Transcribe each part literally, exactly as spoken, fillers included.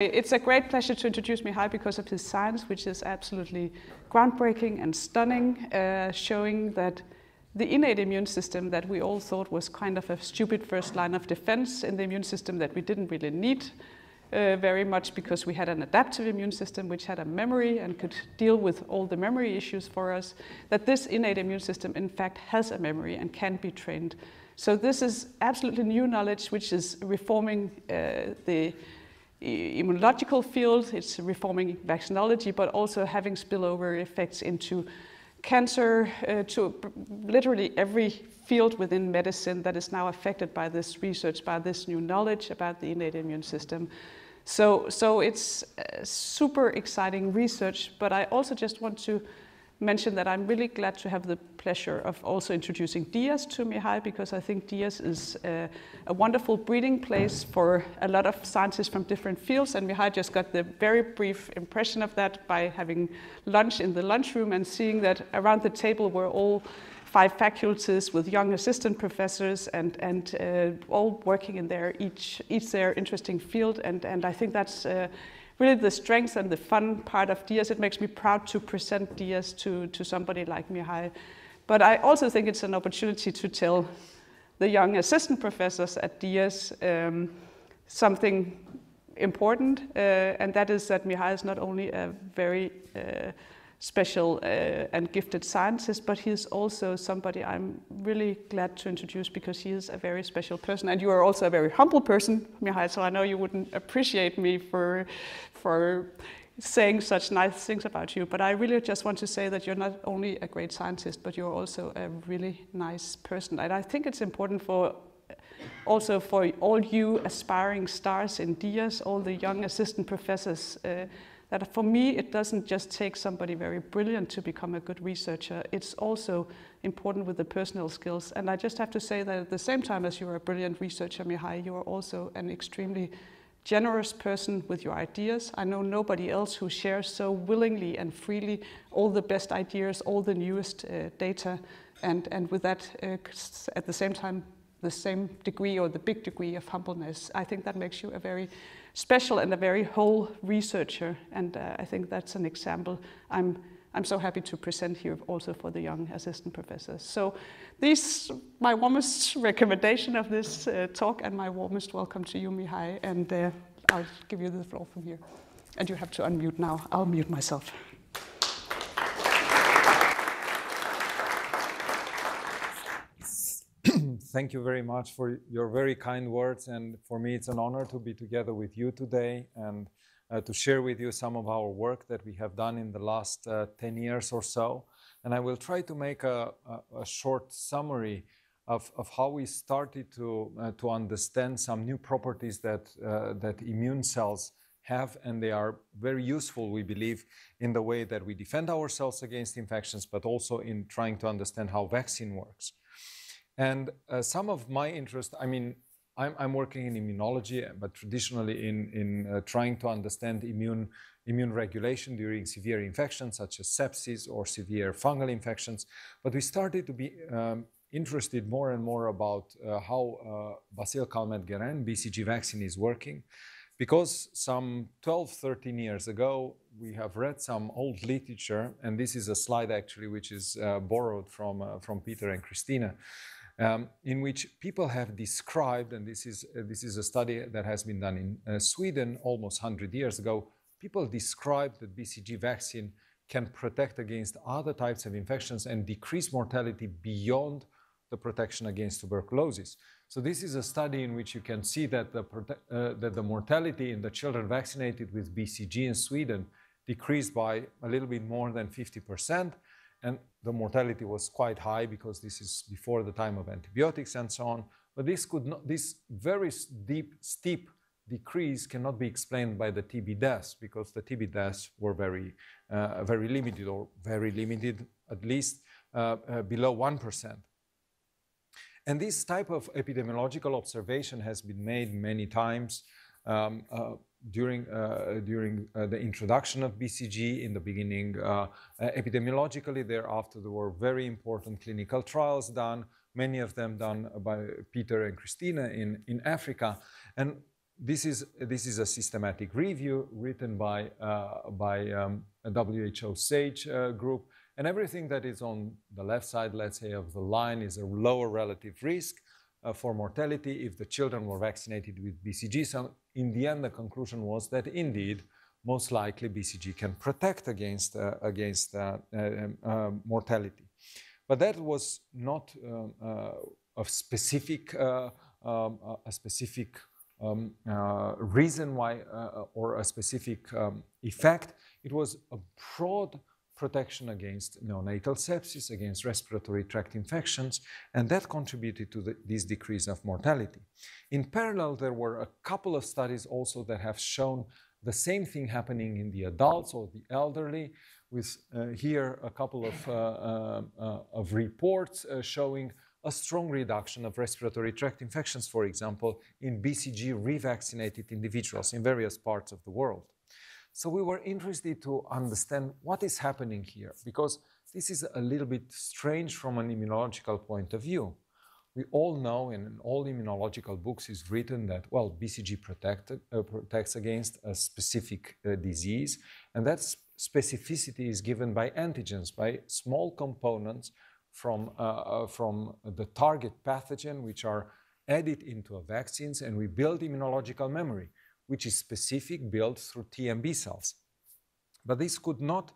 It's a great pleasure to introduce Mihai because of his science, which is absolutely groundbreaking and stunning, uh, showing that the innate immune system that we all thought was kind of a stupid first line of defense, in the immune system that we didn't really need uh, very much because we had an adaptive immune system which had a memory and could deal with all the memory issues for us, that this innate immune system in fact has a memory and can be trained. So this is absolutely new knowledge which is reforming uh, the immunological field, it's reforming vaccinology, but also having spillover effects into cancer, uh, to literally every field within medicine that is now affected by this research, by this new knowledge about the innate immune system. So, so it's uh, super exciting research, but I also just want to mention that I'm really glad to have the pleasure of also introducing DIAS to Mihai, because I think DIAS is a, a wonderful breeding place for a lot of scientists from different fields, and Mihai just got the very brief impression of that by having lunch in the lunchroom and seeing that around the table were all five faculties with young assistant professors and, and uh, all working in their each, each their interesting field, and, and I think that's uh, really the strength and the fun part of DIAS. It makes me proud to present DIAS to, to somebody like Mihai. But I also think it's an opportunity to tell the young assistant professors at DIAS um, something important, uh, and that is that Mihai is not only a very uh, special uh, and gifted scientist, but he is also somebody I'm really glad to introduce because he is a very special person, and you are also a very humble person, Mihai, so I know you wouldn't appreciate me for, for saying such nice things about you, but I really just want to say that you're not only a great scientist, but you're also a really nice person, and I think it's important for also for all you aspiring stars in DIAS, all the young assistant professors, uh, that for me, it doesn't just take somebody very brilliant to become a good researcher. It's also important with the personal skills. And I just have to say that at the same time as you're a brilliant researcher, Mihai, you are also an extremely generous person with your ideas. I know nobody else who shares so willingly and freely all the best ideas, all the newest uh, data. And, and with that, uh, at the same time, the same degree or the big degree of humbleness. I think that makes you a very special and a very whole researcher, and uh, I think that's an example I'm, I'm so happy to present here also for the young assistant professors. So these, my warmest recommendation of this uh, talk, and my warmest welcome to you, Mihai, and uh, I'll give you the floor from here. And you have to unmute now. I'll mute myself. Thank you very much for your very kind words, and for me it's an honor to be together with you today and uh, to share with you some of our work that we have done in the last uh, ten years or so. And I will try to make a, a, a short summary of, of how we started to, uh, to understand some new properties that, uh, that immune cells have, and they are very useful, we believe, in the way that we defend ourselves against infections, but also in trying to understand how vaccine works. And uh, some of my interest, I mean, I'm, I'm working in immunology, but traditionally in, in uh, trying to understand immune, immune regulation during severe infections, such as sepsis or severe fungal infections. But we started to be um, interested more and more about uh, how uh, Bacille Calmette-Guérin, B C G vaccine, is working. Because some twelve, thirteen years ago, we have read some old literature, and this is a slide actually which is uh, borrowed from, uh, from Peter and Christina, Um, in which people have described, and this is, uh, this is a study that has been done in uh, Sweden almost one hundred years ago, people described that B C G vaccine can protect against other types of infections and decrease mortality beyond the protection against tuberculosis. So this is a study in which you can see that the, uh, that the mortality in the children vaccinated with B C G in Sweden decreased by a little bit more than fifty percent. And the mortality was quite high because this is before the time of antibiotics and so on. But this could not, this very steep, steep decrease cannot be explained by the T B deaths, because the T B deaths were very, uh, very limited, or very limited, at least uh, uh, below one percent. And this type of epidemiological observation has been made many times um, uh, during, uh, during uh, the introduction of B C G in the beginning. Uh, uh, epidemiologically, thereafter, there were very important clinical trials done, many of them done by Peter and Christina in, in Africa. And This is, this is a systematic review written by, uh, by um, a W H O SAGE uh, group, and everything that is on the left side, let's say, of the line is a lower relative risk uh, for mortality if the children were vaccinated with B C G. So in the end, the conclusion was that indeed, most likely B C G can protect against, uh, against uh, uh, uh, mortality. But that was not um, uh, a specific, uh, um, a specific Um, uh, reason why uh, or a specific um, effect. It was a broad protection against neonatal sepsis, against respiratory tract infections, and that contributed to the, this decrease of mortality. In parallel, there were a couple of studies also that have shown the same thing happening in the adults or the elderly, with uh, here a couple of, uh, uh, uh, of reports uh, showing a strong reduction of respiratory tract infections, for example, in B C G revaccinated individuals in various parts of the world. So we were interested to understand what is happening here, because this is a little bit strange from an immunological point of view. We all know, and in all immunological books is written that, well, B C G protected, uh, protects against a specific uh, disease, and that specificity is given by antigens, by small components From, uh, from the target pathogen, which are added into a vaccines, and we build immunological memory, which is specific, built through T and B cells. But this could not,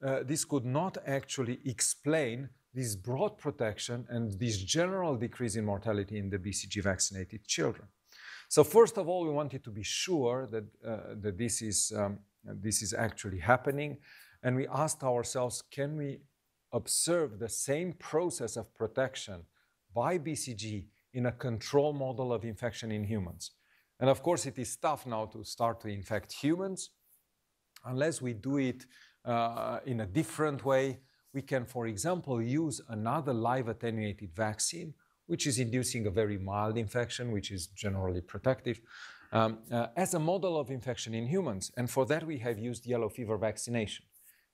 uh, this could not actually explain this broad protection and this general decrease in mortality in the B C G vaccinated children. So first of all, we wanted to be sure that, uh, that this is, um, this is actually happening, and we asked ourselves, can we observe the same process of protection by B C G in a control model of infection in humans? And of course, it is tough now to start to infect humans. Unless we do it uh, in a different way, we can, for example, use another live attenuated vaccine, which is inducing a very mild infection, which is generally protective, um, uh, as a model of infection in humans. And for that, we have used yellow fever vaccination.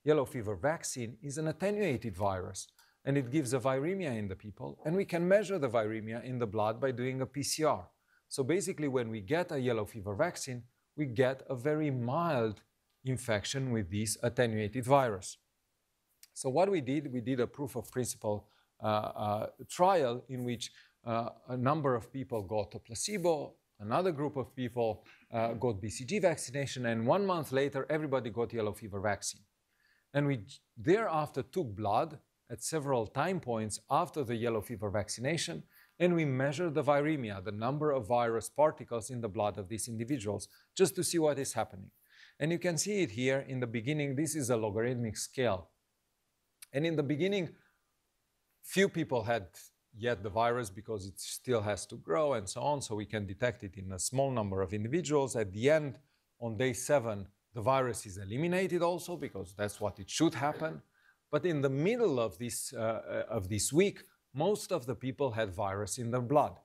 Yellow fever vaccine is an attenuated virus, and it gives a viremia in the people, and we can measure the viremia in the blood by doing a P C R. So basically, when we get a yellow fever vaccine, we get a very mild infection with this attenuated virus. So what we did, we did a proof of principle uh, uh, trial in which uh, a number of people got a placebo, another group of people uh, got B C G vaccination, and one month later, everybody got yellow fever vaccine. And we thereafter took blood at several time points after the yellow fever vaccination, and we measured the viremia, the number of virus particles in the blood of these individuals, just to see what is happening. And you can see it here in the beginning. This is a logarithmic scale. And in the beginning, few people had yet the virus because it still has to grow and so on, so we can detect it in a small number of individuals. At the end, on day seven, the virus is eliminated also, because that's what it should happen. But in the middle of this, uh, of this week, most of the people had virus in their blood.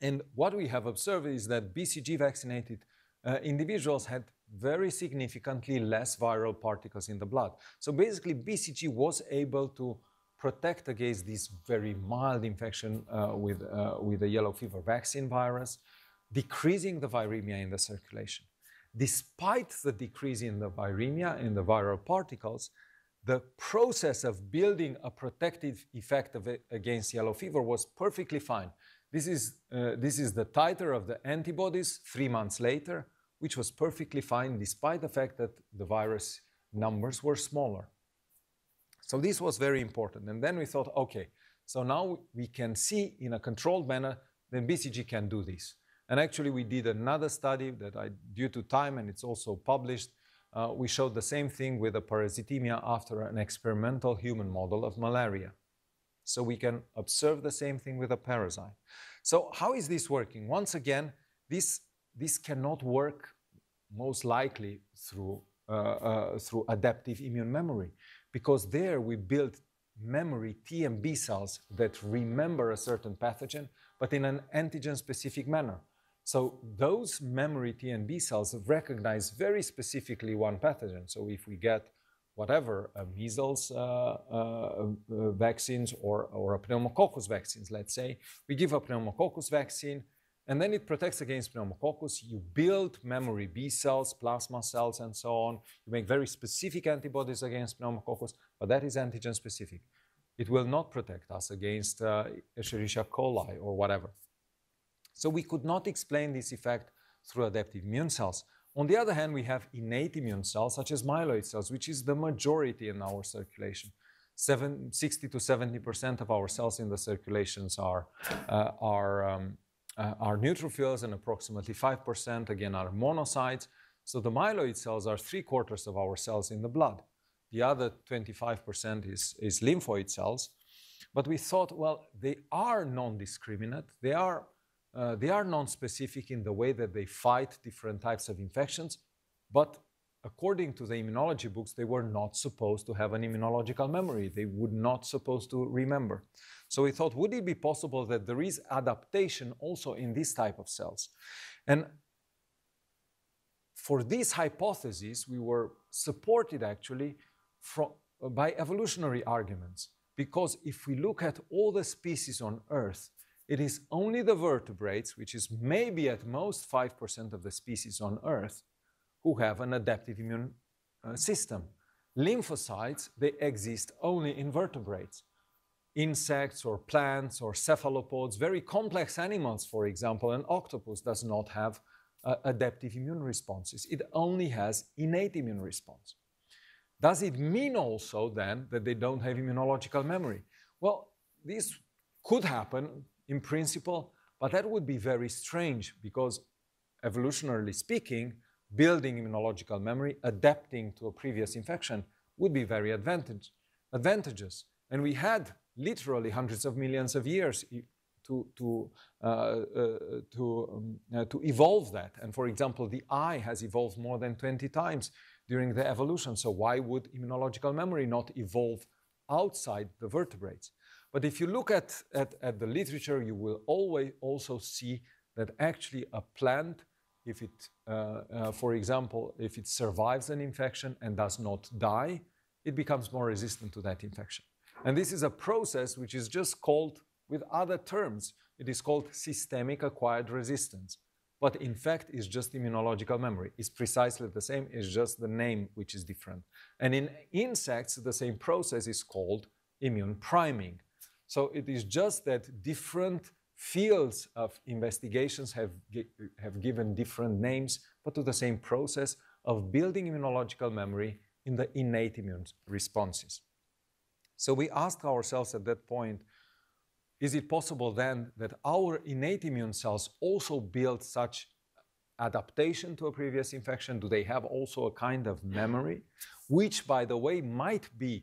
And what we have observed is that B C G vaccinated uh, individuals had very significantly less viral particles in the blood. So basically, B C G was able to protect against this very mild infection uh, with, uh, with the yellow fever vaccine virus, decreasing the viremia in the circulation. Despite the decrease in the viremia and the viral particles, the process of building a protective effect of it against yellow fever was perfectly fine. This is, uh, this is the titer of the antibodies three months later, which was perfectly fine despite the fact that the virus numbers were smaller. So this was very important. And then we thought, okay, so now we can see in a controlled manner that B C G can do this. And actually, we did another study that I, due to time, and it's also published, uh, we showed the same thing with a parasitemia after an experimental human model of malaria. So we can observe the same thing with a parasite. So how is this working? Once again, this, this cannot work most likely through, uh, uh, through adaptive immune memory, because there we build memory T and B cells that remember a certain pathogen, but in an antigen-specific manner. So those memory T and B cells recognize very specifically one pathogen. So if we get whatever, uh, measles uh, uh, uh, vaccines or, or a pneumococcus vaccines, let's say, we give a pneumococcus vaccine, And then it protects against pneumococcus. You build memory B cells, plasma cells, and so on. You make very specific antibodies against pneumococcus, but that is antigen specific. It will not protect us against uh, Escherichia coli or whatever. So we could not explain this effect through adaptive immune cells. On the other hand, we have innate immune cells, such as myeloid cells, which is the majority in our circulation. sixty to seventy percent of our cells in the circulations are, uh, are, um, uh, are neutrophils, and approximately five percent, again, are monocytes. So the myeloid cells are three quarters of our cells in the blood. The other twenty-five percent is, is lymphoid cells. But we thought, well, they are non-discriminate. They are Uh, they are non-specific in the way that they fight different types of infections, but according to the immunology books, they were not supposed to have an immunological memory. They were not supposed to remember. So we thought, would it be possible that there is adaptation also in this type of cells? And for this hypothesis, we were supported actually from, by evolutionary arguments, because if we look at all the species on Earth, it is only the vertebrates, which is maybe at most five percent of the species on Earth, who have an adaptive immune uh, system. Lymphocytes, they exist only in vertebrates. Insects or plants or cephalopods, very complex animals, for example, an octopus does not have uh, adaptive immune responses. It only has innate immune response. Does it mean also then that they don't have immunological memory? Well, this could happen in principle, but that would be very strange because, evolutionarily speaking, building immunological memory, adapting to a previous infection would be very advantage, advantageous. And we had literally hundreds of millions of years to, to, uh, uh, to, um, uh, to evolve that. And for example, the eye has evolved more than twenty times during the evolution. So why would immunological memory not evolve outside the vertebrates? But if you look at, at, at the literature, you will always also see that actually a plant, if it, uh, uh, for example, if it survives an infection and does not die, it becomes more resistant to that infection. And this is a process which is just called, with other terms, it is called systemic acquired resistance. But in fact, it's just immunological memory. It's precisely the same, it's just the name which is different. And in insects, the same process is called immune priming. So it is just that different fields of investigations have, have given different names, but to the same process of building immunological memory in the innate immune responses. So we asked ourselves at that point, is it possible then that our innate immune cells also build such adaptation to a previous infection? Do they have also a kind of memory, which, by the way, might be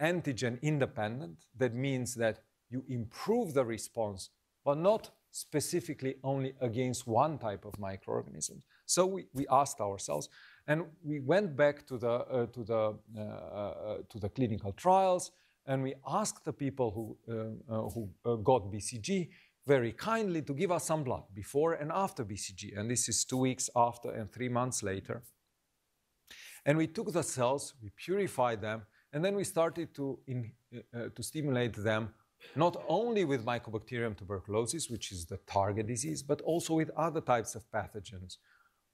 antigen independent? That means that you improve the response, but not specifically only against one type of microorganism. So we, we asked ourselves, and we went back to the, uh, to, the, uh, uh, to the clinical trials, and we asked the people who, uh, uh, who uh, got B C G very kindly to give us some blood before and after B C G. And this is two weeks after and three months later. And we took the cells, we purified them, and then we started to, in, uh, to stimulate them not only with Mycobacterium tuberculosis, which is the target disease, but also with other types of pathogens,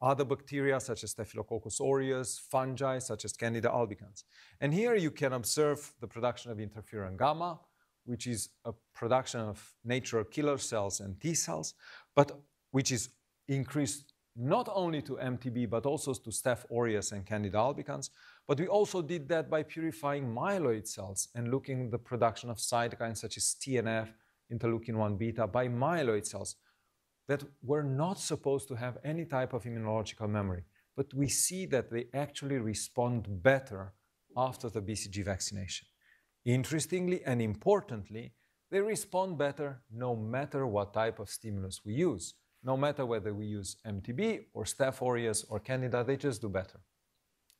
other bacteria such as Staphylococcus aureus, fungi such as Candida albicans. And here you can observe the production of interferon gamma, which is a production of natural killer cells and T cells, but which is increased not only to M T B, but also to Staph aureus and Candida albicans. But we also did that by purifying myeloid cells and looking at the production of cytokines such as T N F, interleukin one beta, by myeloid cells that were not supposed to have any type of immunological memory. But we see that they actually respond better after the B C G vaccination. Interestingly and importantly, they respond better no matter what type of stimulus we use. No matter whether we use M T B or Staph aureus or Candida, they just do better.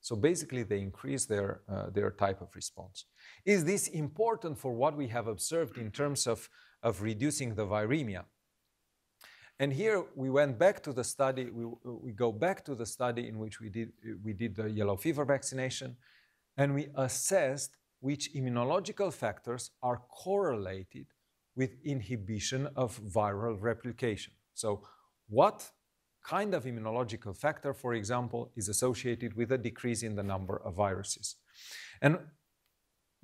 So basically, they increase their, uh, their type of response. Is this important for what we have observed in terms of, of reducing the viremia? And here we went back to the study, we, we go back to the study in which we did, we did the yellow fever vaccination, and we assessed which immunological factors are correlated with inhibition of viral replication. So what kind of immunological factor, for example, is associated with a decrease in the number of viruses. And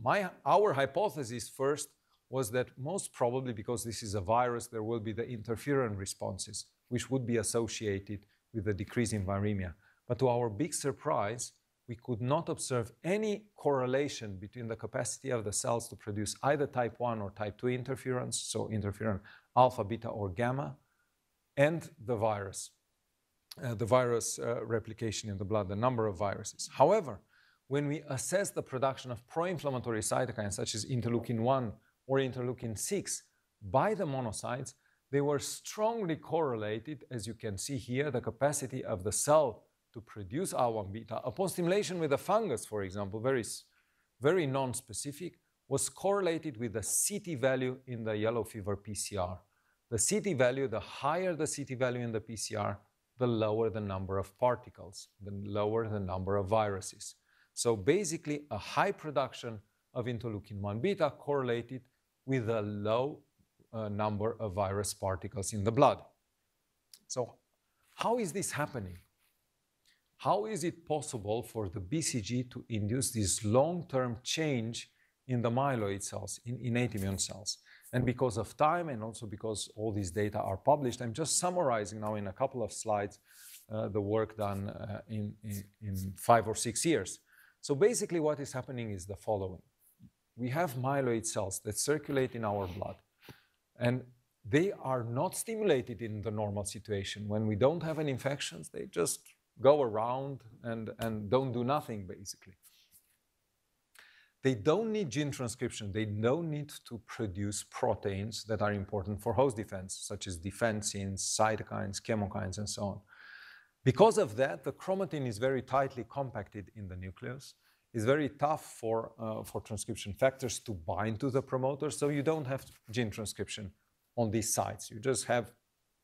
my, our hypothesis first was that most probably because this is a virus, there will be the interferon responses, which would be associated with a decrease in viremia. But to our big surprise, we could not observe any correlation between the capacity of the cells to produce either type one or type two interferons, so interferon alpha, beta, or gamma, and the virus, uh, the virus uh, replication in the blood, the number of viruses. However, when we assess the production of pro-inflammatory cytokines, such as interleukin one or interleukin six, by the monocytes, they were strongly correlated, as you can see here, the capacity of the cell to produce I L one beta upon stimulation with a fungus, for example, very, very non-specific, was correlated with the C T value in the yellow fever P C R. The C T value, the higher the C T value in the P C R, the lower the number of particles, the lower the number of viruses. So basically, a high production of interleukin one beta correlated with a low uh, number of virus particles in the blood. So how is this happening? How is it possible for the B C G to induce this long-term change in the myeloid cells, in innate immune cells? And because of time and also because all these data are published, I'm just summarizing now in a couple of slides uh, the work done uh, in, in, in five or six years. So basically what is happening is the following. We have myeloid cells that circulate in our blood, and they are not stimulated in the normal situation. When we don't have an infection, they just go around and, and don't do nothing, basically. They don't need gene transcription. They don't need to produce proteins that are important for host defense, such as defensins, cytokines, chemokines, and so on. Because of that, the chromatin is very tightly compacted in the nucleus. It's very tough for, uh, for transcription factors to bind to the promoter, so you don't have gene transcription on these sites. You just have,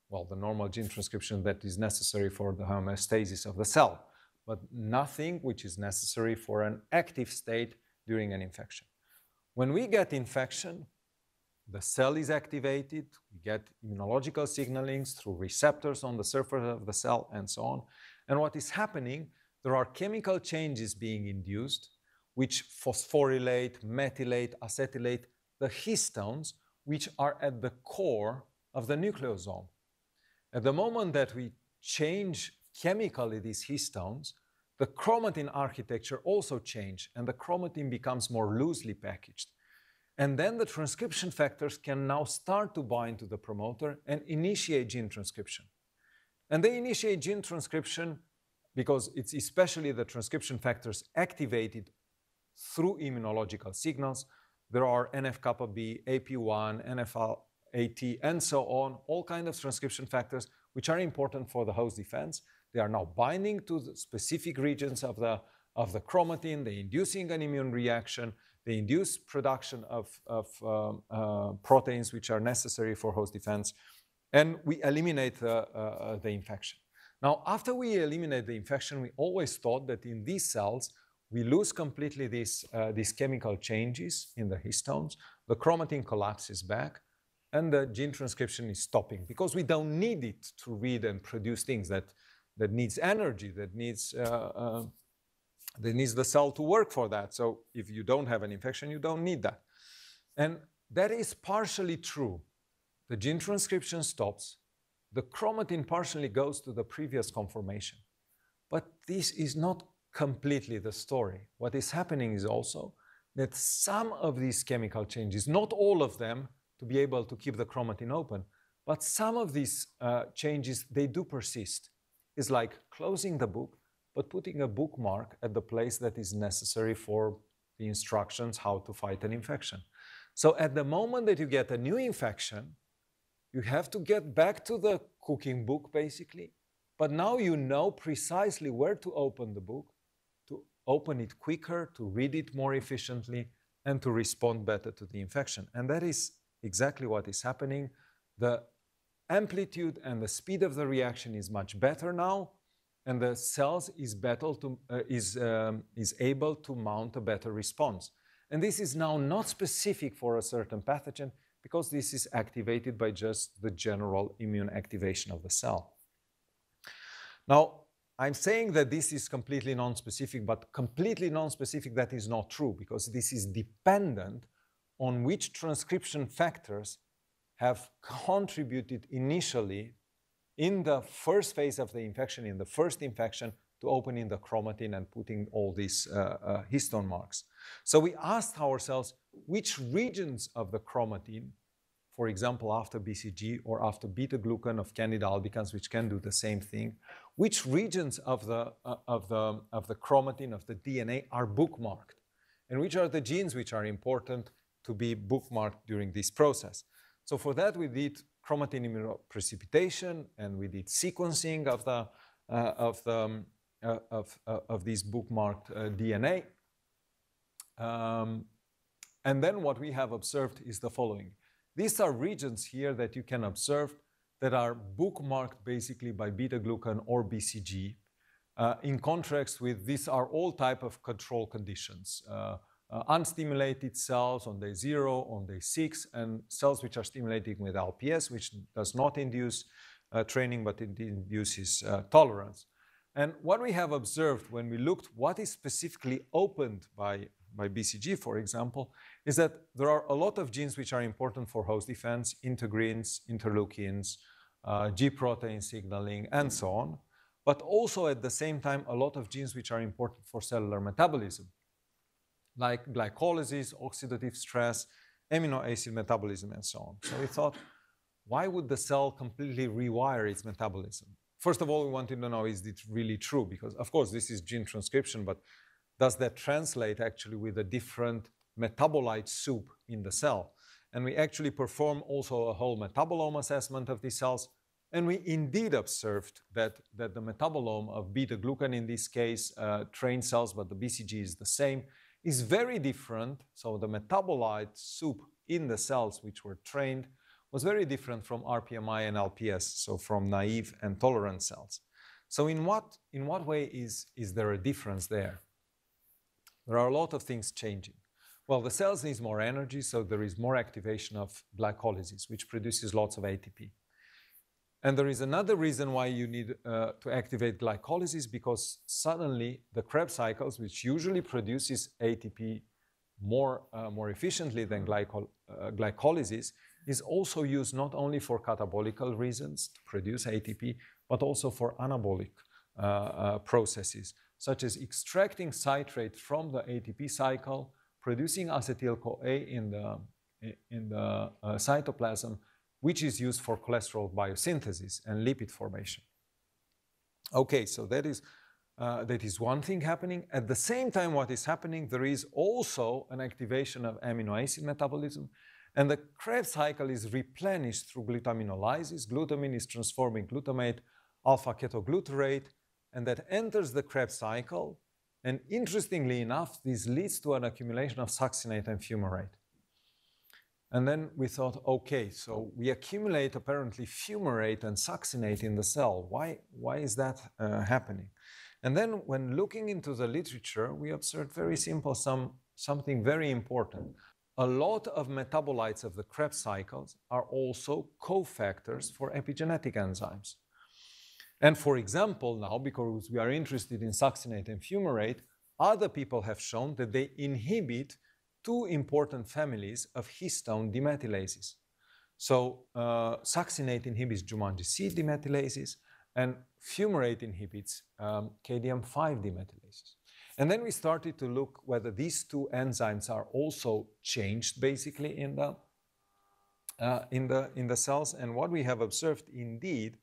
well, the normal gene transcription that is necessary for the homeostasis of the cell, but nothing which is necessary for an active state during an infection. When we get infection, the cell is activated, we get immunological signalings through receptors on the surface of the cell and so on. And what is happening, there are chemical changes being induced which phosphorylate, methylate, acetylate the histones which are at the core of the nucleosome. At the moment that we change chemically these histones, the chromatin architecture also changes, and the chromatin becomes more loosely packaged. And then the transcription factors can now start to bind to the promoter and initiate gene transcription. And they initiate gene transcription because it's especially the transcription factors activated through immunological signals. There are N F kappa B, A P one, N F L A T, and so on, all kinds of transcription factors which are important for the host defense. They are now binding to the specific regions of the, of the chromatin. They're inducing an immune reaction. They induce production of, of um, uh, proteins which are necessary for host defense. And we eliminate uh, uh, the infection. Now, after we eliminate the infection, we always thought that in these cells, we lose completely these, uh, these chemical changes in the histones. The chromatin collapses back, and the gene transcription is stopping because we don't need it to read and produce things that, that needs energy, that needs, uh, uh, that needs the cell to work for that. So if you don't have an infection, you don't need that. And that is partially true. The gene transcription stops. The chromatin partially goes to the previous conformation. But this is not completely the story. What is happening is also that some of these chemical changes, not all of them, to be able to keep the chromatin open, but some of these uh, changes, they do persist. It's like closing the book, but putting a bookmark at the place that is necessary for the instructions how to fight an infection. So at the moment that you get a new infection, you have to get back to the cooking book, basically. But now you know precisely where to open the book, to open it quicker, to read it more efficiently, and to respond better to the infection. And that is exactly what is happening. The amplitude and the speed of the reaction is much better now, and the cells is, to, uh, is, um, is able to mount a better response. And this is now not specific for a certain pathogen. because this is activated by just the general immune activation of the cell. Now, I'm saying that this is completely non-specific, but completely non-specific, that is not true, because this is dependent on which transcription factors have contributed initially in the first phase of the infection, in the first infection, to opening the chromatin and putting all these uh, uh, histone marks. So we asked ourselves which regions of the chromatin, for example, after B C G or after beta-glucan of Candida albicans, which can do the same thing, which regions of the, uh, of the, of the chromatin, of the D N A, are bookmarked, and which are the genes which are important to be bookmarked during this process. So for that, we did chromatin immunoprecipitation, and we did sequencing of, the, uh, of, the, um, uh, of, uh, of this bookmarked uh, D N A. Um, and then what we have observed is the following. These are regions here that you can observe that are bookmarked basically by beta-glucan or B C G. Uh, in contrast with, these are all type of control conditions. Uh, Uh, unstimulated cells on day zero, on day six, and cells which are stimulated with L P S, which does not induce uh, training, but it induces uh, tolerance. And what we have observed when we looked what is specifically opened by, by B C G, for example, is that there are a lot of genes which are important for host defense, integrins, interleukins, uh, G protein signaling, and so on, but also at the same time, a lot of genes which are important for cellular metabolism, like glycolysis, oxidative stress, amino acid metabolism, and so on. So we thought, why would the cell completely rewire its metabolism? First of all, we wanted to know, is it really true? Because, of course, this is gene transcription, but does that translate actually with a different metabolite soup in the cell? And we actually performed also a whole metabolome assessment of these cells, and we indeed observed that, that the metabolome of beta-glucan, in this case, uh, trained cells, but the B C G is the same, is very different. So the metabolite soup in the cells which were trained was very different from R P M I and L P S, so from naive and tolerant cells. So in what, in what way is, is there a difference there? There are a lot of things changing. Well, the cells need more energy, so there is more activation of glycolysis, which produces lots of A T P. And there is another reason why you need uh, to activate glycolysis, because suddenly the Krebs cycles, which usually produces A T P more, uh, more efficiently than glycol uh, glycolysis, is also used not only for catabolic reasons to produce A T P, but also for anabolic uh, uh, processes, such as extracting citrate from the A T P cycle, producing acetyl-CoA in the, in the uh, cytoplasm, which is used for cholesterol biosynthesis and lipid formation. Okay, so that is, uh, that is one thing happening. At the same time, what is happening, there is also an activation of amino acid metabolism, and the Krebs cycle is replenished through glutaminolysis. Glutamine is transforming glutamate, alpha-ketoglutarate, and that enters the Krebs cycle. And interestingly enough, this leads to an accumulation of succinate and fumarate. And then we thought, okay, so we accumulate apparently fumarate and succinate in the cell. Why, why is that uh, happening? And then when looking into the literature, we observed very simple, some, something very important. A lot of metabolites of the Krebs cycles are also cofactors for epigenetic enzymes. And for example, now, because we are interested in succinate and fumarate, other people have shown that they inhibit two important families of histone demethylases. So uh, succinate inhibits Jumanji C demethylases, and fumarate inhibits um, K D M five demethylases. And then we started to look whether these two enzymes are also changed basically in the, uh, in the, in the cells. And what we have observed indeed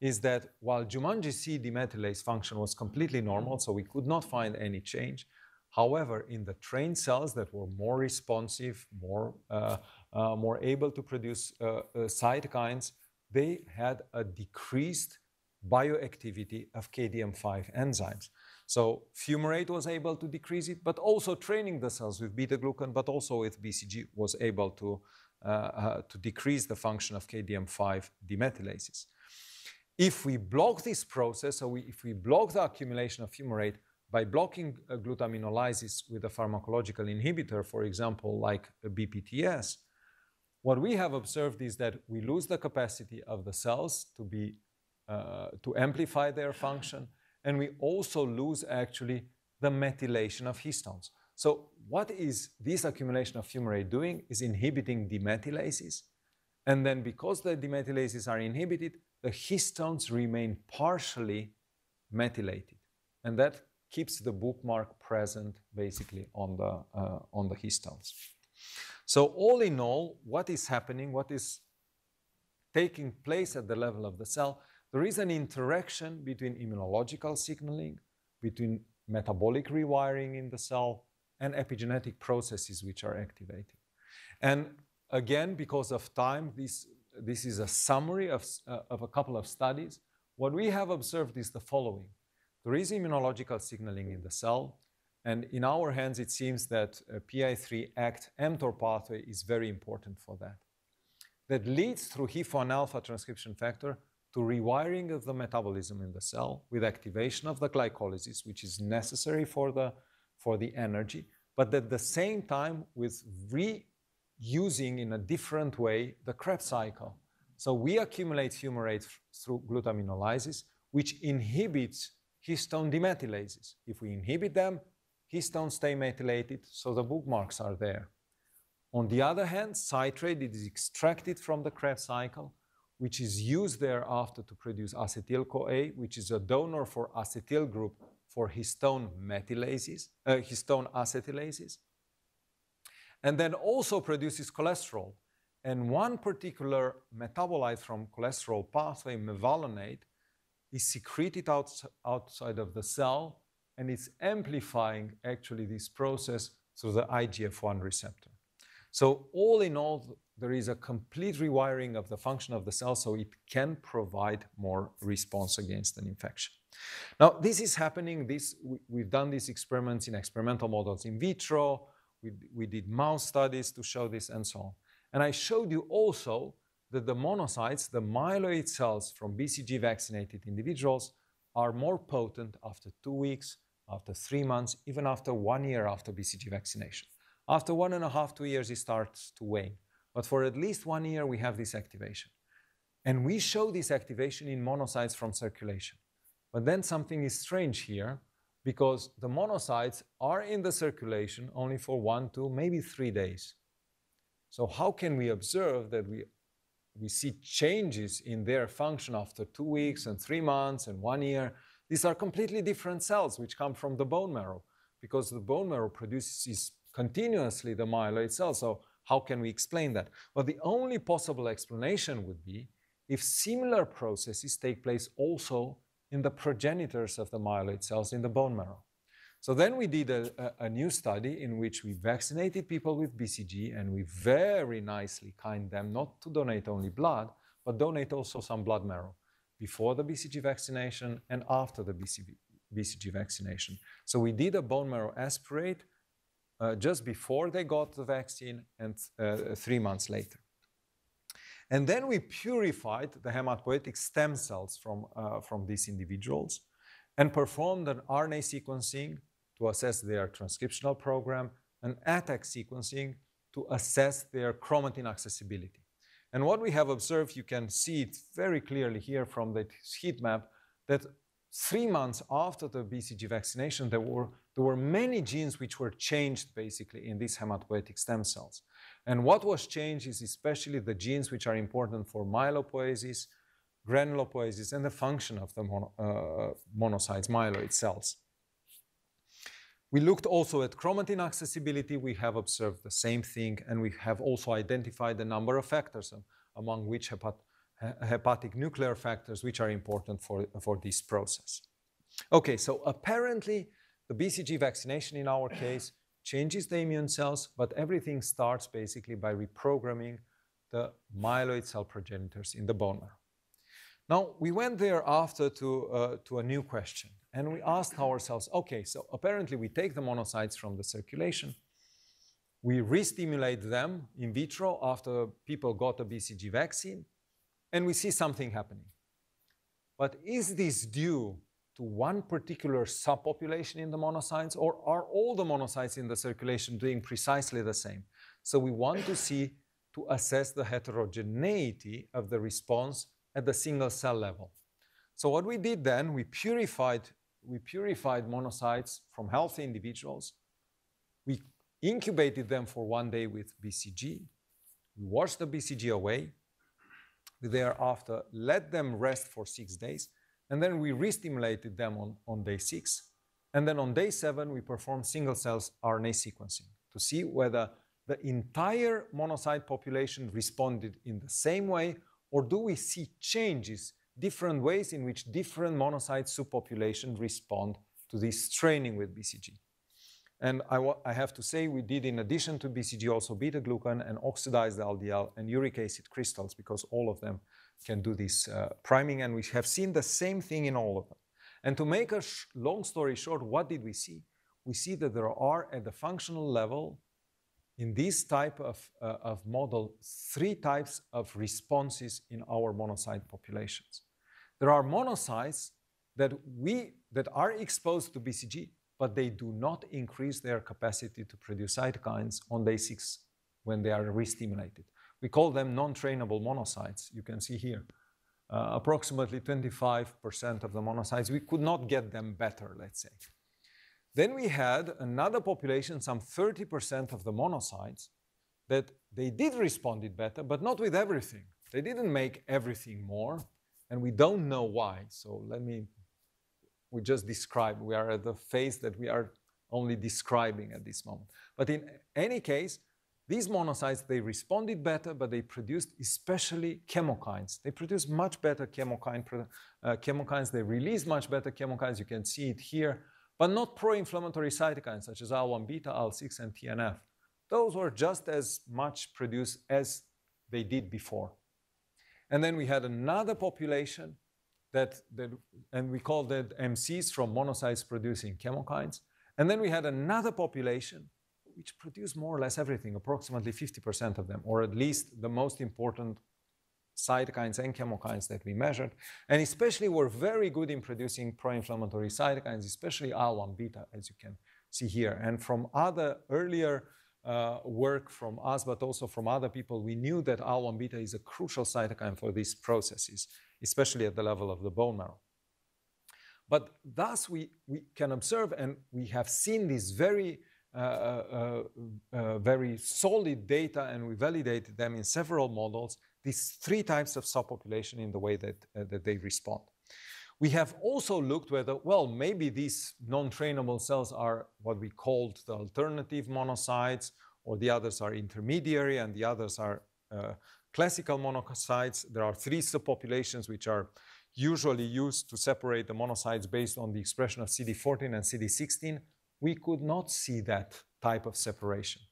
is that while Jumanji C demethylase function was completely normal, so we could not find any change, however, in the trained cells that were more responsive, more, uh, uh, more able to produce uh, uh, cytokines, they had a decreased bioactivity of K D M five enzymes. So fumarate was able to decrease it, but also training the cells with beta-glucan, but also with B C G, was able to, uh, uh, to decrease the function of K D M five demethylases. If we block this process, so we, if we block the accumulation of fumarate, by blocking uh, glutaminolysis with a pharmacological inhibitor, for example, like a B P T S, What we have observed is that we lose the capacity of the cells to be uh, to amplify their function, and we also lose actually the methylation of histones. So what is this accumulation of fumarate doing is inhibiting demethylases. And then because the demethylases are inhibited, the histones remain partially methylated. And that keeps the bookmark present basically on the, uh, on the histones. So all in all, what is happening, what is taking place at the level of the cell, there is an interaction between immunological signaling, between metabolic rewiring in the cell, and epigenetic processes which are activated. And again, because of time, this, this is a summary of, uh, of a couple of studies. What we have observed is the following. There is immunological signaling in the cell, and in our hands, it seems that uh, P I three act mTOR pathway is very important for that. That leads through HIF one alpha transcription factor to rewiring of the metabolism in the cell with activation of the glycolysis, which is necessary for the for the energy, but at the same time with reusing in a different way the Krebs cycle. So we accumulate fumarate through glutaminolysis, which inhibits histone demethylases. If we inhibit them, histones stay methylated, so the bookmarks are there. On the other hand, citrate is extracted from the Krebs cycle, which is used thereafter to produce acetyl-CoA, which is a donor for acetyl group for histone methylases, uh, histone acetylases, and then also produces cholesterol. And one particular metabolite from cholesterol pathway, mevalonate, is secreted out, outside of the cell, and it's amplifying actually this process through the I G F one receptor. So all in all, there is a complete rewiring of the function of the cell so it can provide more response against an infection. Now, this is happening. This, we, we've done these experiments in experimental models in vitro. We, we did mouse studies to show this and so on. And I showed you also that the monocytes, the myeloid cells from B C G vaccinated individuals, are more potent after two weeks, after three months, even after one year after B C G vaccination. After one and a half, two years, it starts to wane. But for at least one year, we have this activation. And we show this activation in monocytes from circulation. But then something is strange here, because the monocytes are in the circulation only for one, two, maybe three days. So how can we observe that we, we see changes in their function after two weeks and three months and one year? These are completely different cells which come from the bone marrow, because the bone marrow produces continuously the myeloid cells. So how can we explain that? Well, the only possible explanation would be if similar processes take place also in the progenitors of the myeloid cells in the bone marrow. So then we did a, a, a new study in which we vaccinated people with B C G, and we very nicely kind them not to donate only blood, but donate also some blood marrow before the B C G vaccination and after the B C G vaccination. So we did a bone marrow aspirate uh, just before they got the vaccine and uh, three months later. And then we purified the hematopoietic stem cells from, uh, from these individuals and performed an R N A sequencing to assess their transcriptional program, and ATAC sequencing to assess their chromatin accessibility. And what we have observed, you can see it very clearly here from the heat map, that three months after the B C G vaccination, there were, there were many genes which were changed basically in these hematopoietic stem cells. And what was changed is especially the genes which are important for myelopoiesis, granulopoiesis, and the function of the mono, uh, monocytes, myeloid cells. We looked also at chromatin accessibility. We have observed the same thing, and we have also identified a number of factors, among which hepat hepatic nuclear factors, which are important for, for this process. Okay, so apparently the B C G vaccination in our case changes the immune cells, but everything starts basically by reprogramming the myeloid cell progenitors in the bone marrow. Now, we went thereafter to, uh, to a new question, and we asked ourselves, okay, so apparently we take the monocytes from the circulation, we re-stimulate them in vitro after people got a B C G vaccine, and we see something happening. But is this due to one particular subpopulation in the monocytes, or are all the monocytes in the circulation doing precisely the same? So we want to see to assess the heterogeneity of the response at the single cell level. So what we did then, we purified, we purified monocytes from healthy individuals. We incubated them for one day with B C G. We washed the B C G away. Thereafter, let them rest for six days. And then we re-stimulated them on, on day six. And then on day seven, we performed single cell R N A sequencing to see whether the entire monocyte population responded in the same way, or do we see changes, different ways in which different monocyte subpopulations respond to this training with B C G. And I, I have to say, we did, in addition to B C G, also beta-glucan and oxidized L D L and uric acid crystals, because all of them can do this uh, priming, and we have seen the same thing in all of them. And to make a sh- long story short, what did we see? We see that there are, at the functional level, in this type of, uh, of model, three types of responses in our monocyte populations. There are monocytes that, we, that are exposed to B C G, but they do not increase their capacity to produce cytokines on day six when they are re-stimulated. We call them non-trainable monocytes. You can see here, uh, approximately twenty-five percent of the monocytes, we could not get them better, let's say. Then we had another population, some thirty percent of the monocytes, that they did respond better, but not with everything. They didn't make everything more, and we don't know why. So let me, we just describe, we are at the phase that we are only describing at this moment. But in any case, these monocytes, they responded better, but they produced especially chemokines. They produced much better chemokine, uh, chemokines. They released much better chemokines. You can see it here. But not pro-inflammatory cytokines such as I L one beta, I L six, and T N F. Those were just as much produced as they did before. And then we had another population that, that and we called it M Cs, from monocytes producing chemokines. And then we had another population which produced more or less everything, approximately fifty percent of them, or at least the most important cytokines and chemokines that we measured, and especially were very good in producing pro-inflammatory cytokines, especially I L one beta, as you can see here. And from other earlier uh, work from us, but also from other people, we knew that I L one beta is a crucial cytokine for these processes, especially at the level of the bone marrow. But thus we, we can observe, and we have seen this very Uh, uh, uh, very solid data, and we validated them in several models, these three types of subpopulation in the way that, uh, that they respond. We have also looked whether, well, maybe these non-trainable cells are what we called the alternative monocytes, or the others are intermediary, and the others are uh, classical monocytes. There are three subpopulations which are usually used to separate the monocytes based on the expression of C D fourteen and C D sixteen. We could not see that type of separation.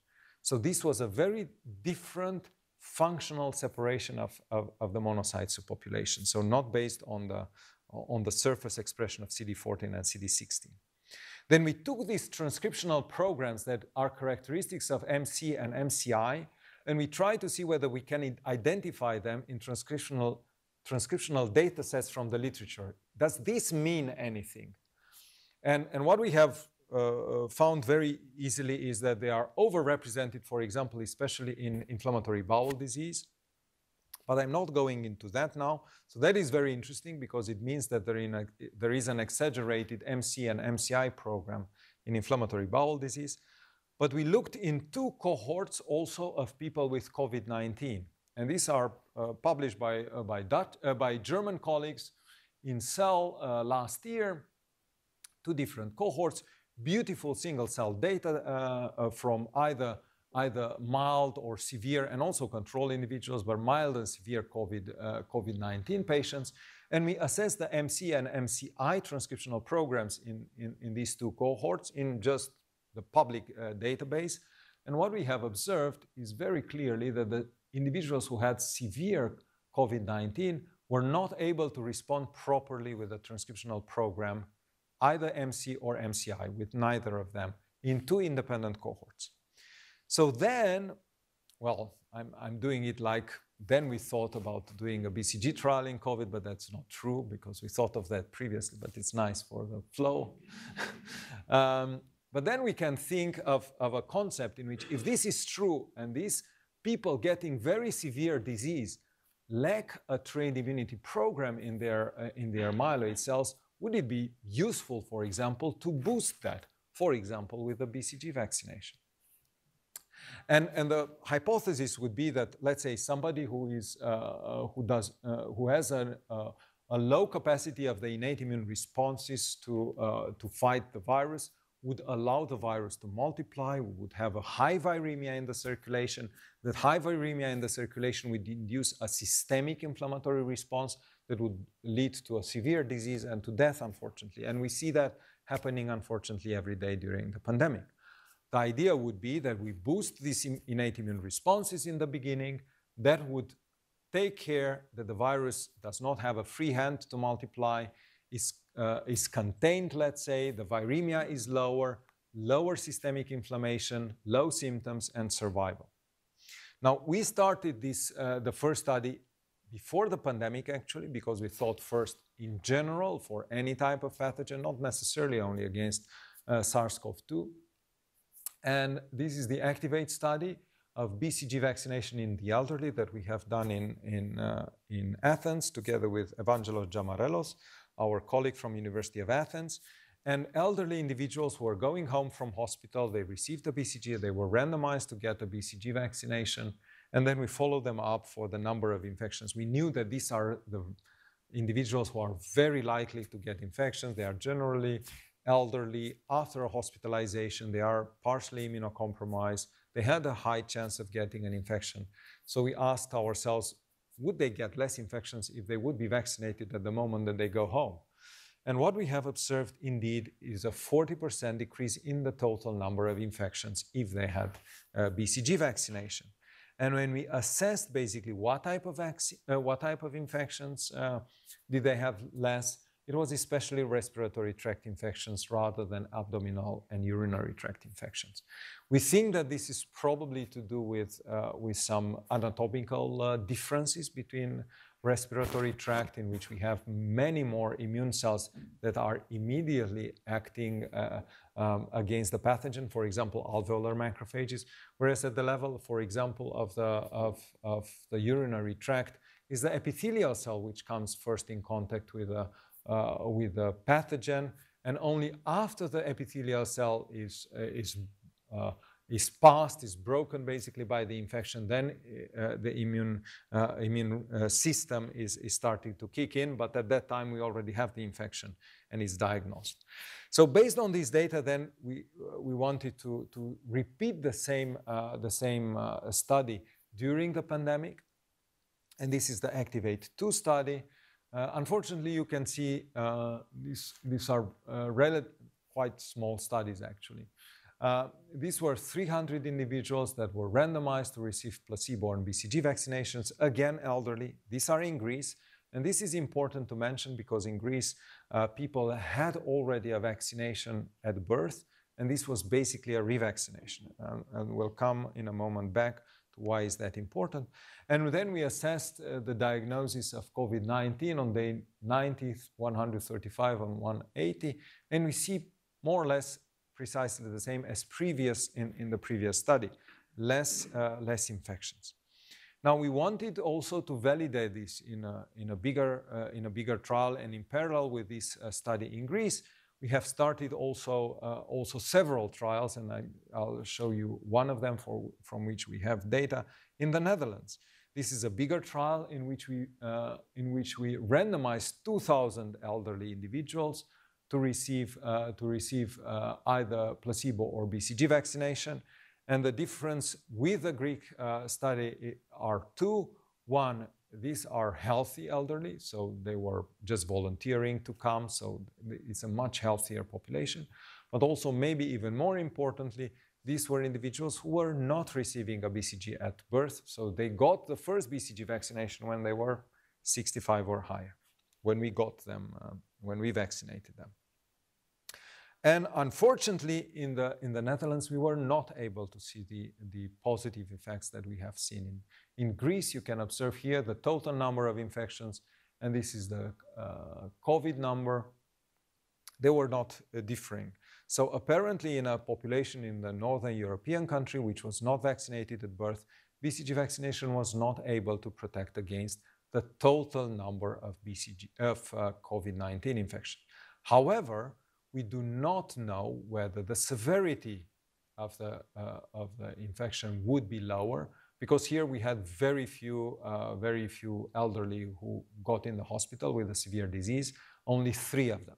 So this was a very different functional separation of, of, of the monocyte subpopulation, so not based on the, on the surface expression of C D fourteen and C D sixteen. Then we took these transcriptional programs that are characteristics of M C and M C I, and we tried to see whether we can identify them in transcriptional, transcriptional data sets from the literature. Does this mean anything? And, and what we have Uh, found very easily is that they are overrepresented, for example, especially in inflammatory bowel disease. But I'm not going into that now. So that is very interesting, because it means that there, in a, there is an exaggerated M C and M C I program in inflammatory bowel disease. But we looked in two cohorts also of people with COVID nineteen. And these are uh, published by, uh, by, Dutch, uh, by German colleagues in Cell uh, last year, two different cohorts. Beautiful single-cell data uh, from either, either mild or severe, and also control individuals, but mild and severe COVID, uh, COVID nineteen patients. And we assessed the M C and M C I transcriptional programs in, in, in these two cohorts in just the public uh, database. And what we have observed is very clearly that the individuals who had severe COVID nineteen were not able to respond properly with the transcriptional program, either M C or M C I, with neither of them, in two independent cohorts. So then, well, I'm, I'm doing it like, then we thought about doing a B C G trial in COVID, but that's not true, because we thought of that previously, but it's nice for the flow. um, but then we can think of, of a concept in which, if this is true, and these people getting very severe disease lack a trained immunity program in their, uh, in their myeloid cells, would it be useful, for example, to boost that, for example, with a B C G vaccination? And, and the hypothesis would be that, let's say, somebody who, is, uh, who, does, uh, who has a, uh, a low capacity of the innate immune responses to, uh, to fight the virus would allow the virus to multiply, would have a high viremia in the circulation. That high viremia in the circulation would induce a systemic inflammatory response that would lead to a severe disease and to death, unfortunately. And we see that happening, unfortunately, every day during the pandemic. The idea would be that we boost these innate immune responses in the beginning. That would take care that the virus does not have a free hand to multiply, is, uh, is contained, let's say, the viremia is lower, lower systemic inflammation, low symptoms, and survival. Now, we started this, uh, the first study before the pandemic, actually, because we thought first in general for any type of pathogen, not necessarily only against uh, SARS CoV two. And this is the ACTIVATE study of B C G vaccination in the elderly that we have done in, in, uh, in Athens together with Evangelos Giamarellos, our colleague from University of Athens. And elderly individuals who are going home from hospital, they received the B C G, they were randomized to get the B C G vaccination. And then we followed them up for the number of infections. We knew that these are the individuals who are very likely to get infections. They are generally elderly. After a hospitalization, they are partially immunocompromised. They had a high chance of getting an infection. So we asked ourselves, would they get less infections if they would be vaccinated at the moment that they go home? And what we have observed, indeed, is a forty percent decrease in the total number of infections if they had uh, B C G vaccination. And when we assessed basically what type of, vaccine, uh, what type of infections uh, did they have less, it was especially respiratory tract infections rather than abdominal and urinary tract infections. We think that this is probably to do with, uh, with some anatomical uh, differences between respiratory tract, in which we have many more immune cells that are immediately acting uh, um, against the pathogen, for example, alveolar macrophages, whereas at the level, for example, of the, of, of the urinary tract is the epithelial cell, which comes first in contact with a Uh, with the pathogen, and only after the epithelial cell is, uh, is, uh, is passed, is broken basically by the infection, then uh, the immune, uh, immune uh, system is, is starting to kick in, but at that time we already have the infection and it's diagnosed. So based on these data, then we, uh, we wanted to, to repeat the same, uh, the same uh, study during the pandemic, and this is the ACTIVATE two study. Uh, unfortunately, you can see uh, these, these are uh, quite small studies, actually. Uh, these were three hundred individuals that were randomized to receive placebo and B C G vaccinations, again elderly. These are in Greece, and this is important to mention because in Greece, uh, people had already a vaccination at birth, and this was basically a revaccination. Um, and we'll come in a moment back. Why is that important? And then we assessed uh, the diagnosis of COVID nineteen on day ninety, one hundred thirty-five, and one hundred eighty. And we see more or less precisely the same as previous in, in the previous study, less, uh, less infections. Now, we wanted also to validate this in a, in a, bigger, uh, in a bigger trial. And in parallel with this uh, study in Greece, we have started also, uh, also several trials, and I, I'll show you one of them for, from which we have data in the Netherlands. This is a bigger trial in which we, uh, in which we randomized two thousand elderly individuals to receive, uh, to receive uh, either placebo or B C G vaccination. And the difference with the Greek uh, study are two. One, these are healthy elderly, so they were just volunteering to come, so it's a much healthier population. But also, maybe even more importantly, these were individuals who were not receiving a B C G at birth, so they got the first B C G vaccination when they were sixty-five or higher, when we got them, uh, when we vaccinated them. And unfortunately, in the, in the Netherlands, we were not able to see the, the positive effects that we have seen in In Greece. You can observe here the total number of infections, and this is the uh, COVID number. They were not uh, differing. So apparently in a population in the northern European country, which was not vaccinated at birth, B C G vaccination was not able to protect against the total number of B C G of uh, COVID nineteen infection. However, we do not know whether the severity of the uh, of the infection would be lower, because here we had very few uh, very few elderly who got in the hospital with a severe disease, only three of them,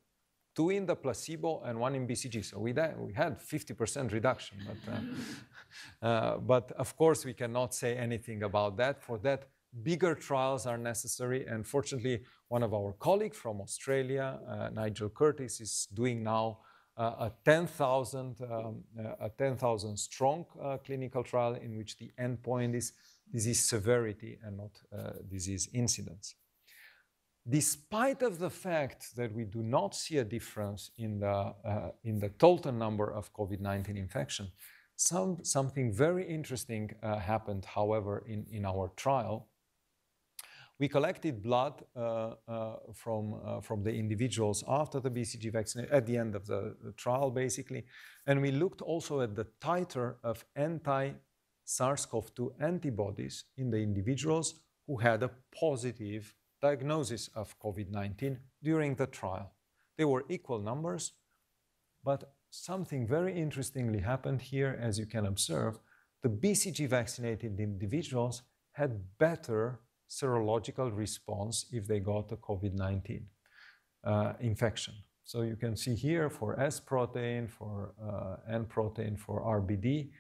two in the placebo and one in B C G. So we, we had fifty percent reduction, but, uh, uh, but of course we cannot say anything about that. For that, bigger trials are necessary, and fortunately one of our colleagues from Australia, uh, Nigel Curtis, is doing now uh, a ten thousand um, uh, ten thousand strong uh, clinical trial in which the endpoint is disease severity and not uh, disease incidence. Despite of the fact that we do not see a difference in the, uh, in the total number of COVID nineteen infection, some, something very interesting uh, happened, however, in, in our trial. We collected blood uh, uh, from, uh, from the individuals after the B C G vaccination, at the end of the trial, basically. And we looked also at the titer of anti-SARS CoV two antibodies in the individuals who had a positive diagnosis of COVID nineteen during the trial. They were equal numbers, but something very interestingly happened here, as you can observe. The B C G vaccinated individuals had better serological response if they got a COVID nineteen uh, infection. So you can see here for S protein, for uh, N protein, for R B D,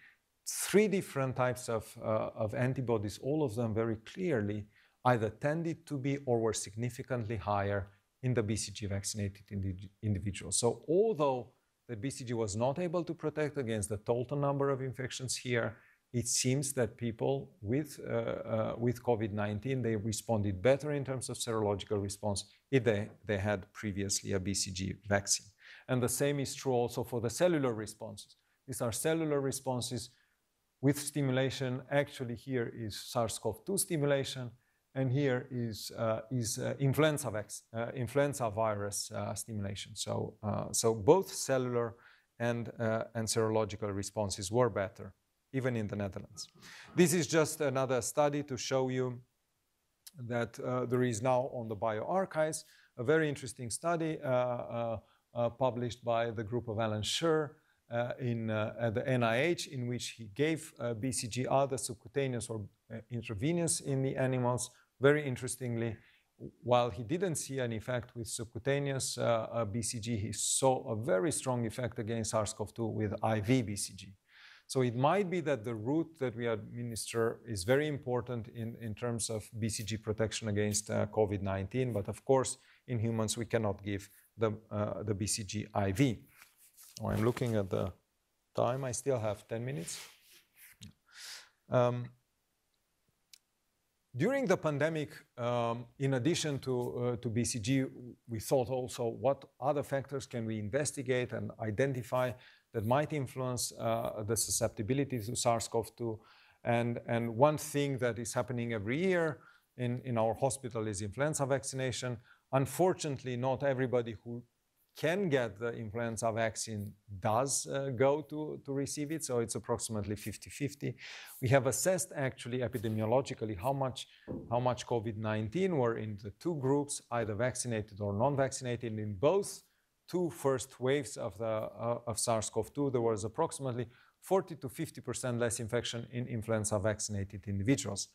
three different types of, uh, of antibodies, all of them very clearly either tended to be or were significantly higher in the B C G vaccinated indi individuals. So although the B C G was not able to protect against the total number of infections here, it seems that people with, uh, uh, with COVID nineteen, they responded better in terms of serological response if they, they had previously a B C G vaccine. And the same is true also for the cellular responses. These are cellular responses with stimulation. Actually here is SARS CoV two stimulation, and here is, uh, is uh, influenza, vax, uh, influenza virus uh, stimulation. So, uh, so both cellular and, uh, and serological responses were better, even in the Netherlands. This is just another study to show you that uh, there is now on the bioarchives a very interesting study uh, uh, uh, published by the group of Alan Scherr uh, in, uh, at the N I H, in which he gave uh, B C G either subcutaneous or uh, intravenous in the animals. Very interestingly, while he didn't see an effect with subcutaneous uh, uh, B C G, he saw a very strong effect against SARS CoV two with I V B C G. So it might be that the route that we administer is very important in, in terms of B C G protection against uh, COVID nineteen, but of course, in humans, we cannot give the, uh, the B C G I V. Oh, I'm looking at the time. I still have ten minutes. Um, during the pandemic, um, in addition to, uh, to B C G, we thought also what other factors can we investigate and identify that might influence uh, the susceptibility to SARS CoV two. And, and one thing that is happening every year in, in our hospital is influenza vaccination. Unfortunately, not everybody who can get the influenza vaccine does uh, go to, to receive it, so it's approximately fifty fifty. We have assessed actually epidemiologically how much, how much COVID nineteen were in the two groups, either vaccinated or non-vaccinated. In both two first waves of, the, uh, of SARS CoV two, there was approximately forty to fifty percent less infection in influenza-vaccinated individuals.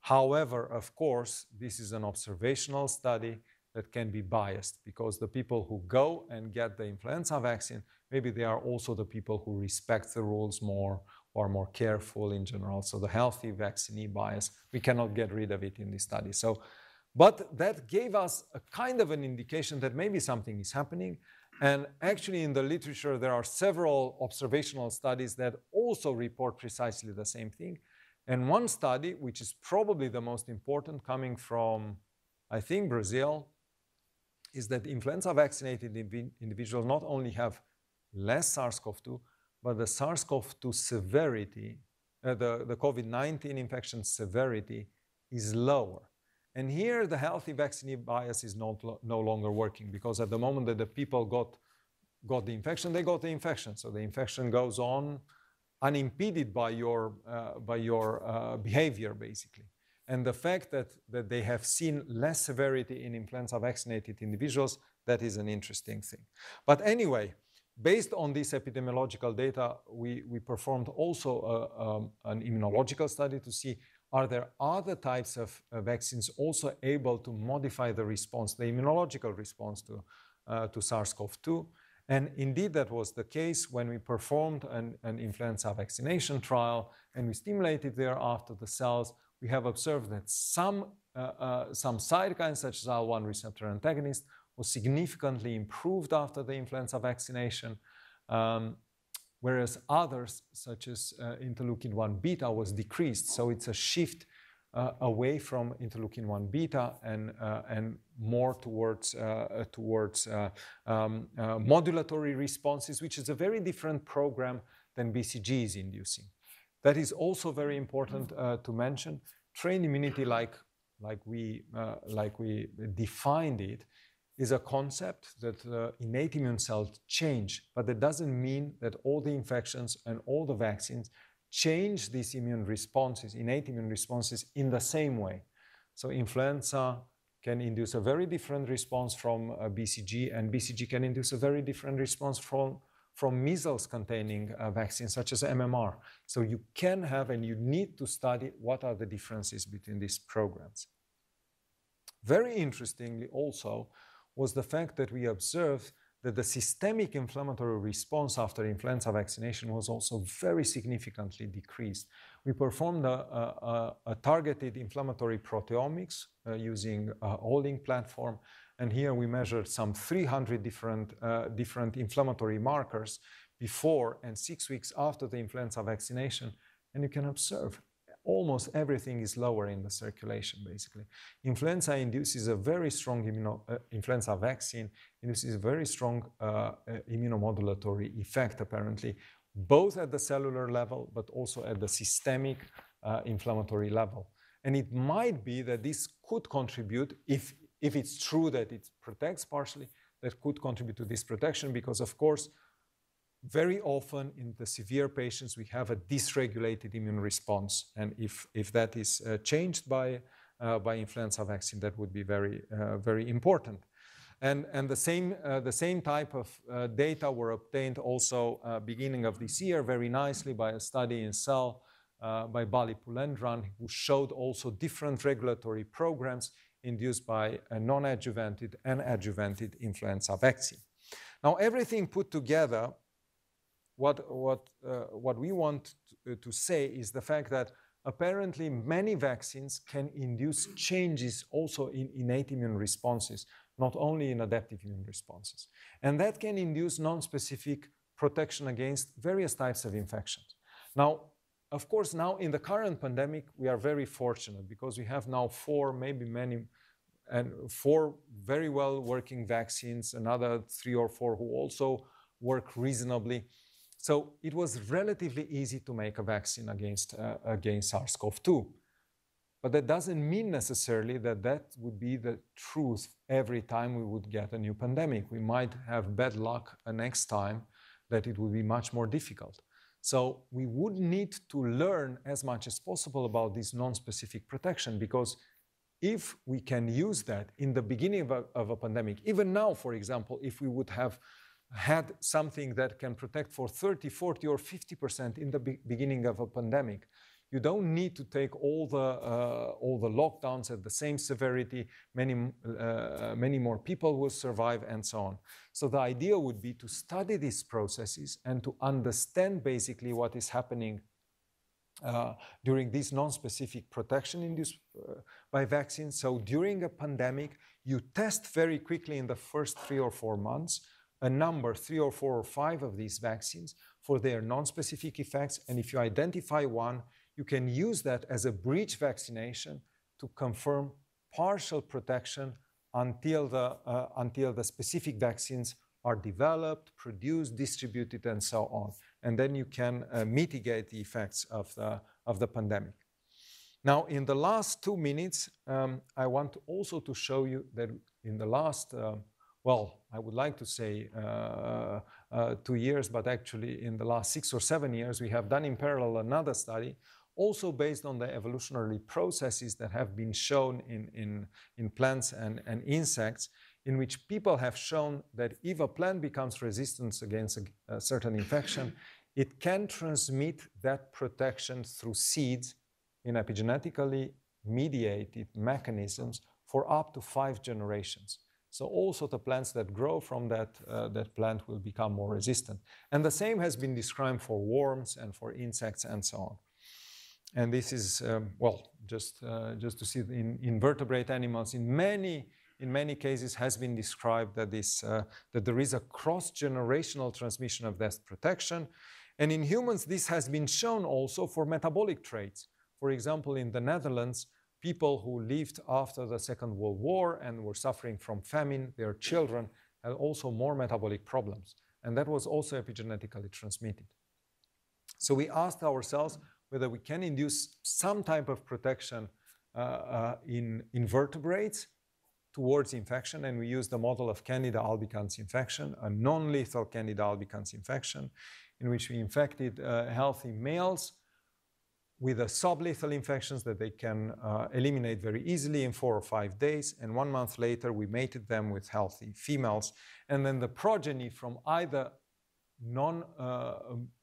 However, of course, this is an observational study that can be biased, because the people who go and get the influenza vaccine, maybe they are also the people who respect the rules more or are more careful in general. So the healthy vaccinee bias, we cannot get rid of it in this study. So, but that gave us a kind of an indication that maybe something is happening. And actually in the literature, there are several observational studies that also report precisely the same thing. And one study, which is probably the most important, coming from, I think, Brazil, is that influenza vaccinated individuals not only have less SARS CoV two, but the SARS CoV two severity, uh, the, the COVID nineteen infection severity is lower. And here, the healthy vaccinee bias is not, no longer working, because at the moment that the people got, got the infection, they got the infection. So the infection goes on unimpeded by your, uh, by your uh, behavior, basically. And the fact that, that they have seen less severity in influenza-vaccinated individuals, that is an interesting thing. But anyway, based on this epidemiological data, we, we performed also a, um, an immunological study to see, are there other types of uh, vaccines also able to modify the response, the immunological response to, uh, to SARS CoV two? And indeed, that was the case when we performed an, an influenza vaccination trial and we stimulated thereafter the cells. We have observed that some, uh, uh, some cytokines, such as I L one receptor antagonist, was significantly improved after the influenza vaccination, um, whereas others, such as uh, interleukin one beta, was decreased. So it's a shift uh, away from interleukin one beta and, uh, and more towards, uh, towards uh, um, uh, modulatory responses, which is a very different program than B C G is inducing. That is also very important uh, to mention. Trained immunity, like, like, we, uh, like we defined it, is a concept that uh, innate immune cells change, but that doesn't mean that all the infections and all the vaccines change these immune responses, innate immune responses, in the same way. So influenza can induce a very different response from uh, B C G, and B C G can induce a very different response from from measles-containing uh, vaccines, such as M M R. So you can have, and you need to study what are the differences between these programs. Very interestingly also was the fact that we observed that the systemic inflammatory response after influenza vaccination was also very significantly decreased. We performed a, a, a targeted inflammatory proteomics uh, using a holding platform. And here we measured some three hundred different, uh, different inflammatory markers before and six weeks after the influenza vaccination. And you can observe almost everything is lower in the circulation, basically. Influenza induces a very strong immuno, uh, influenza vaccine induces a very strong uh, uh, immunomodulatory effect, apparently, both at the cellular level, but also at the systemic uh, inflammatory level. And it might be that this could contribute, if If it's true that it protects partially, that could contribute to this protection because, of course, very often in the severe patients, we have a dysregulated immune response. And if, if that is uh, changed by, uh, by influenza vaccine, that would be very, uh, very important. And, and the, same, uh, the same type of uh, data were obtained also uh, beginning of this year very nicely by a study in Cell uh, by Bali Pulendran, who showed also different regulatory programs induced by a non-adjuvanted and adjuvanted influenza vaccine. Now, everything put together, what, what, uh, what we want to, to say is the fact that apparently many vaccines can induce changes also in innate immune responses, not only in adaptive immune responses. And that can induce non-specific protection against various types of infections. Now, of course, now in the current pandemic, we are very fortunate because we have now four, maybe many, and four very well working vaccines, another three or four who also work reasonably. So it was relatively easy to make a vaccine against, uh, against SARS CoV two. But that doesn't mean necessarily that that would be the truth every time we would get a new pandemic. We might have bad luck the next time that it would be much more difficult. So we would need to learn as much as possible about this non-specific protection, because if we can use that in the beginning of a, of a pandemic, even now, for example, if we would have had something that can protect for thirty, forty, or fifty percent in the be beginning of a pandemic, you don't need to take all the, uh, all the lockdowns at the same severity. Many, uh, many more people will survive and so on. So the idea would be to study these processes and to understand basically what is happening uh, during these non-specific protection induced uh, by vaccines. So during a pandemic, you test very quickly in the first three or four months a number, three or four or five of these vaccines for their non-specific effects. And if you identify one, you can use that as a breach vaccination to confirm partial protection until the, uh, until the specific vaccines are developed, produced, distributed, and so on. And then you can uh, mitigate the effects of the, of the pandemic. Now, in the last two minutes, um, I want also to show you that in the last, uh, well, I would like to say uh, uh, two years, but actually in the last six or seven years, we have done in parallel another study, also based on the evolutionary processes that have been shown in, in, in plants and, and insects, in which people have shown that if a plant becomes resistant against a, a certain infection, it can transmit that protection through seeds in epigenetically mediated mechanisms for up to five generations. So also the plants that grow from that, uh, that plant will become more resistant. And the same has been described for worms and for insects and so on. And this is, um, well, just, uh, just to see in invertebrate animals, in many, in many cases has been described that, this, uh, that there is a cross-generational transmission of that protection. And in humans, this has been shown also for metabolic traits. For example, in the Netherlands, people who lived after the Second World War and were suffering from famine, their children had also more metabolic problems. And that was also epigenetically transmitted. So we asked ourselves whether we can induce some type of protection uh, uh, in invertebrates towards infection. And we used the model of Candida albicans infection, a non-lethal Candida albicans infection, in which we infected uh, healthy males with the sublethal infections that they can uh, eliminate very easily in four or five days. And one month later, we mated them with healthy females. And then the progeny from either non, uh,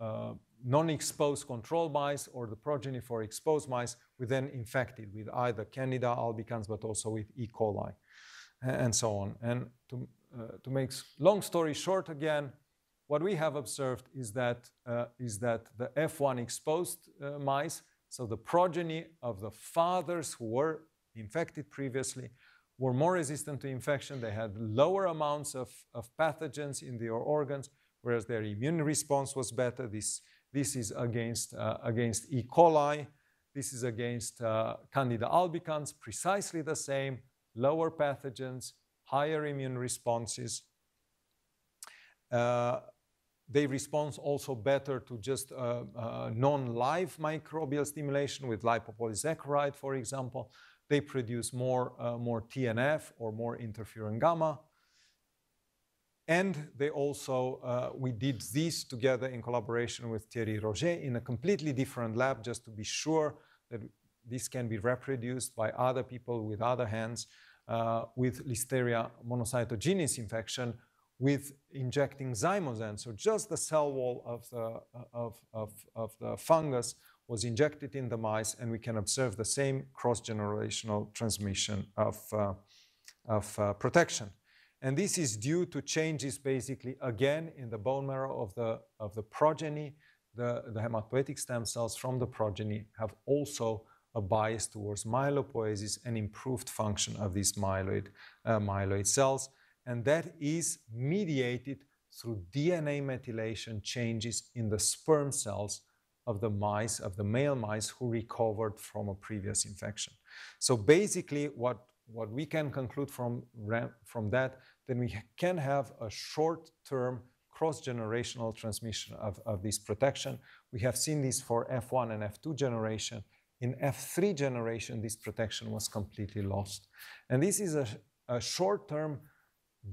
uh, non-exposed control mice or the progeny for exposed mice were then infected with either Candida albicans, but also with E. coli and so on. And to, uh, to make long story short again, what we have observed is that, uh, is that the F one exposed uh, mice, so the progeny of the fathers who were infected previously, were more resistant to infection. They had lower amounts of, of pathogens in their organs, whereas their immune response was better. This, this is against, uh, against E. coli. This is against uh, Candida albicans, precisely the same, lower pathogens, higher immune responses. Uh, They respond also better to just uh, uh, non-live microbial stimulation with lipopolysaccharide, for example. They produce more, uh, more T N F or more interferon gamma. And they also, uh, we did this together in collaboration with Thierry Roger in a completely different lab, just to be sure that this can be reproduced by other people with other hands uh, with Listeria monocytogenes infection, with injecting Zymosan. So just the cell wall of the, of, of, of the fungus was injected in the mice, and we can observe the same cross-generational transmission of, uh, of uh, protection. And this is due to changes basically, again, in the bone marrow of the, of the progeny. The, the hematopoietic stem cells from the progeny have also a bias towards myelopoiesis and improved function of these myeloid, uh, myeloid cells. And that is mediated through D N A methylation changes in the sperm cells of the mice, of the male mice who recovered from a previous infection. So basically what, what we can conclude from, from that, then we can have a short-term cross-generational transmission of, of this protection. We have seen this for F one and F two generation. In F three generation, this protection was completely lost. And this is a, a short-term,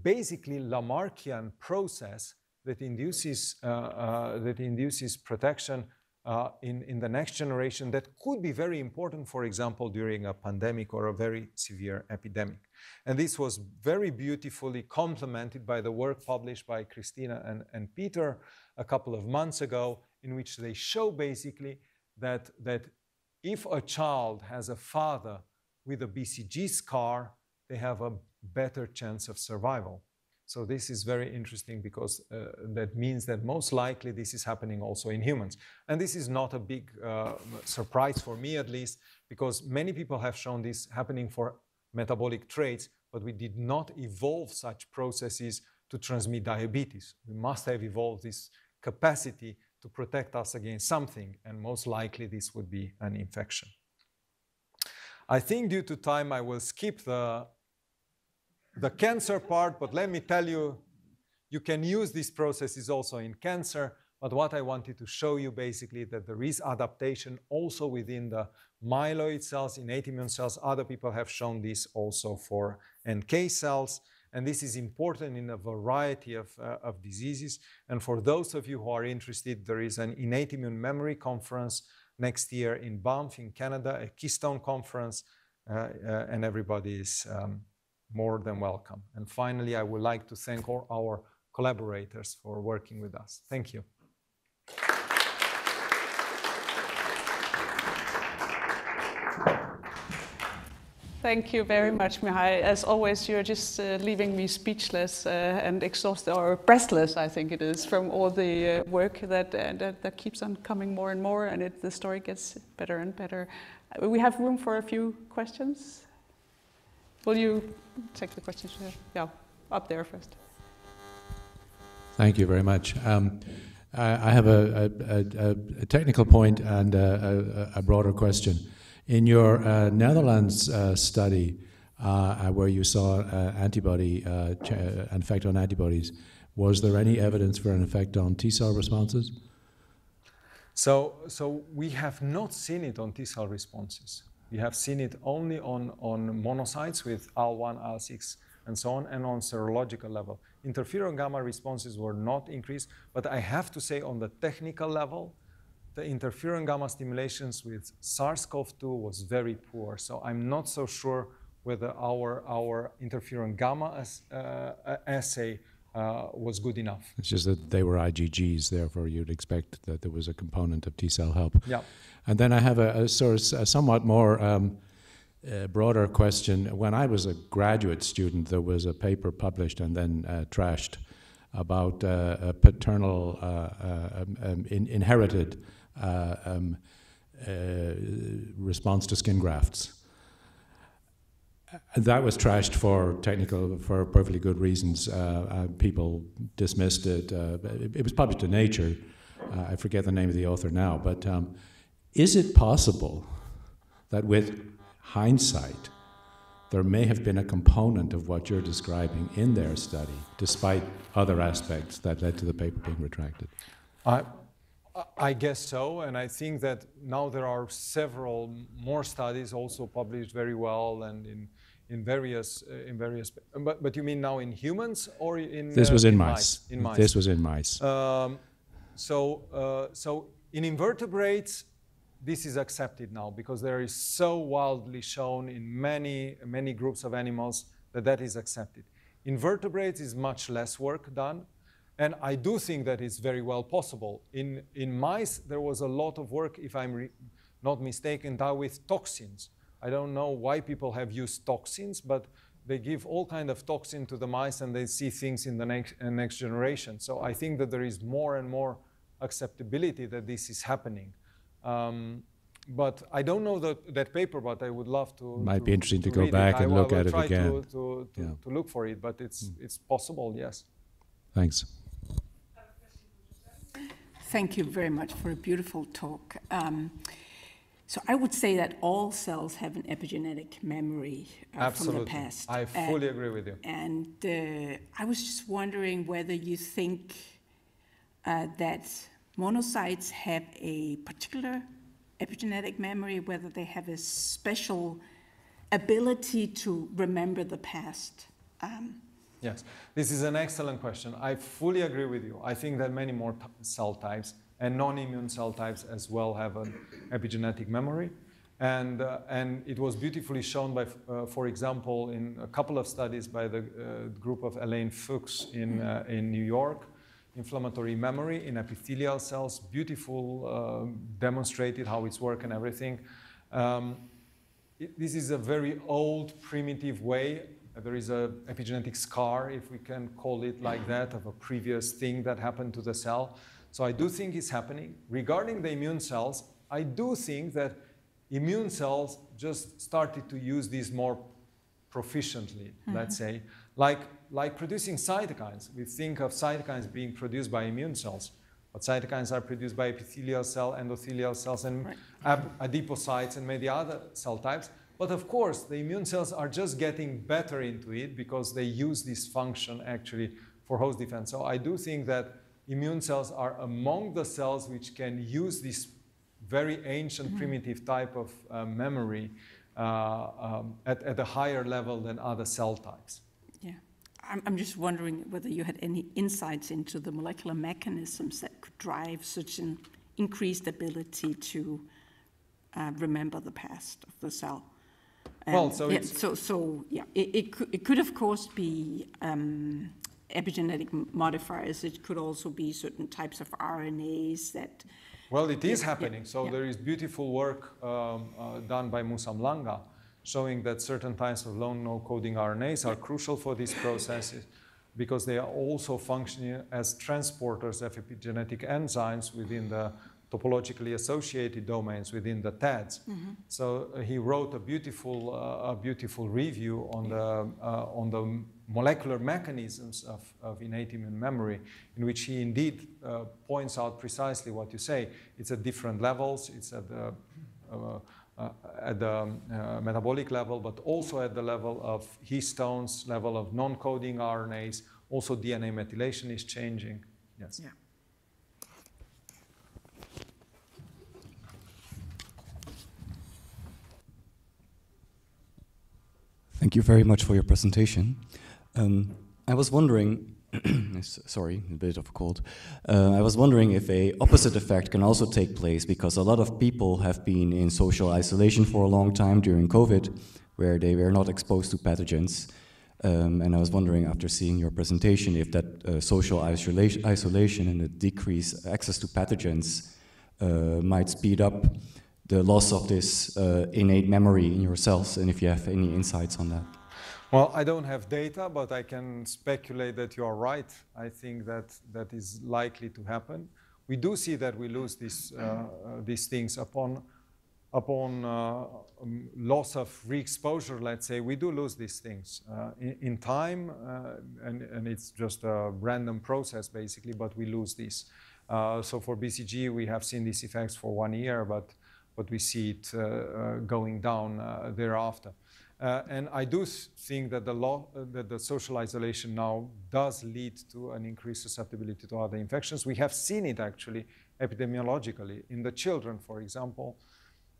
basically Lamarckian process that induces, uh, uh, that induces protection uh, in, in the next generation that could be very important, for example, during a pandemic or a very severe epidemic. And this was very beautifully complemented by the work published by Christina and, and Peter a couple of months ago, in which they show basically that, that if a child has a father with a B C G scar, they have a better chance of survival. So this is very interesting because uh, that means that most likely this is happening also in humans. And this is not a big uh, surprise for me, at least, because many people have shown this happening for metabolic traits, but we did not evolve such processes to transmit diabetes. We must have evolved this capacity to protect us against something, and most likely this would be an infection. I think due to time, I will skip the The cancer part, but let me tell you, you can use these processes also in cancer. But what I wanted to show you basically that there is adaptation also within the myeloid cells, innate immune cells. Other people have shown this also for N K cells. And this is important in a variety of, uh, of diseases. And for those of you who are interested, there is an innate immune memory conference next year in Banff in Canada, a Keystone conference, uh, uh, and everybody is um, more than welcome. And finally, I would like to thank all our collaborators for working with us. Thank you. Thank you very much, Mihai. As always, you're just uh, leaving me speechless uh, and exhausted, or breathless, I think it is, from all the uh, work that, uh, that that keeps on coming more and more, and it, the story gets better and better. We have room for a few questions. Will you take the questions? Yeah, up there first. Thank you very much. Um, I have a, a, a, a technical point and a, a, a broader question. In your uh, Netherlands uh, study, uh, where you saw uh, antibody, uh, an effect on antibodies, was there any evidence for an effect on T-cell responses? So, so we have not seen it on T-cell responses. We have seen it only on, on monocytes with I L one, I L six, and so on, and on serological level. Interferon gamma responses were not increased, but I have to say on the technical level, the interferon gamma stimulations with SARS CoV two was very poor. So I'm not so sure whether our, our interferon gamma as, uh, assay uh, was good enough. It's just that they were I G Gs, therefore you'd expect that there was a component of T-cell help. Yeah. And then I have a, a, sort of a somewhat more um, uh, broader question. When I was a graduate student, there was a paper published and then uh, trashed about uh, a paternal uh, uh, um, in, inherited Uh, um, uh, response to skin grafts. That was trashed for technical, for perfectly good reasons. Uh, uh, people dismissed it. Uh, it. It was published in Nature. Uh, I forget the name of the author now, but um, is it possible that with hindsight, there may have been a component of what you're describing in their study, despite other aspects that led to the paper being retracted? I I guess so, and I think that now there are several more studies also published very well and in in various uh, in various. But but you mean now in humans or in this uh, was in, in mice. mice? In mice. This was in mice. Um, so uh, so in invertebrates, this is accepted now because there is so wildly shown in many many groups of animals that that is accepted. In vertebrates, is much less work done. And I do think that it's very well possible. In, in mice, there was a lot of work, if I'm re not mistaken, done with toxins. I don't know why people have used toxins, but they give all kind of toxin to the mice and they see things in the next, uh, next generation. So I think that there is more and more acceptability that this is happening. Um, but I don't know the, that paper, but I would love to Might to, be interesting to, to go back it. and I, look I at it again. I will try to, to, yeah. to look for it, but it's, mm. it's possible, yes. Thanks. Thank you very much for a beautiful talk. Um, so I would say that all cells have an epigenetic memory uh, from the past. I fully and, agree with you. And uh, I was just wondering whether you think uh, that monocytes have a particular epigenetic memory, whether they have a special ability to remember the past. Um, Yes, this is an excellent question. I fully agree with you. I think that many more cell types and non-immune cell types as well have an epigenetic memory. And, uh, and it was beautifully shown by, uh, for example, in a couple of studies by the uh, group of Elaine Fuchs in, uh, in New York, inflammatory memory in epithelial cells, beautiful, uh, demonstrated how it's work and everything. Um, it, this is a very old, primitive way. There is an epigenetic scar, if we can call it like that, of a previous thing that happened to the cell. So I do think it's happening. Regarding the immune cells, I do think that immune cells just started to use these more proficiently, mm-hmm. let's say, like, like producing cytokines. We think of cytokines being produced by immune cells, but cytokines are produced by epithelial cell, endothelial cells, and right. adipocytes, and many other cell types. But of course, the immune cells are just getting better into it because they use this function actually for host defense. So I do think that immune cells are among the cells which can use this very ancient, mm-hmm. primitive type of uh, memory uh, um, at, at a higher level than other cell types. Yeah, I'm, I'm just wondering whether you had any insights into the molecular mechanisms that could drive such an increased ability to uh, remember the past of the cell. Um, well, so, yeah, it's so, so yeah, it, it, could, it could of course be um, epigenetic modifiers. It could also be certain types of R N As that. Well, it is yeah, happening. Yeah, so yeah. There is beautiful work um, uh, done by Musamlanga showing that certain types of long no-coding R N As are crucial for these processes because they are also functioning as transporters of epigenetic enzymes within the topologically associated domains within the T A Ds. Mm-hmm. So uh, he wrote a beautiful, uh, a beautiful review on the, uh, on the molecular mechanisms of, of innate immune memory, in which he indeed uh, points out precisely what you say. It's at different levels. It's at the, uh, uh, at the um, uh, metabolic level, but also at the level of histones, level of non-coding R N As. Also, D N A methylation is changing. Yes. Yeah. Thank you very much for your presentation. Um, I was wondering, sorry, a bit of a cold. Uh, I was wondering if a opposite effect can also take place, because a lot of people have been in social isolation for a long time during COVID, where they were not exposed to pathogens. Um, and I was wondering, after seeing your presentation, if that uh, social isolation, isolation and the decreased access to pathogens uh, might speed up the loss of this uh, innate memory in your cells, and if you have any insights on that. Well, I don't have data, but I can speculate that you are right. I think that that is likely to happen. We do see that we lose these, uh, these things upon, upon uh, um, loss of re-exposure, let's say. We do lose these things uh, in, in time, uh, and, and it's just a random process, basically, but we lose these. Uh, so for B C G, we have seen these effects for one year, but but we see it uh, uh, going down uh, thereafter. Uh, and I do think that the, law, uh, that the social isolation now does lead to an increased susceptibility to other infections. We have seen it actually epidemiologically. In the children, for example,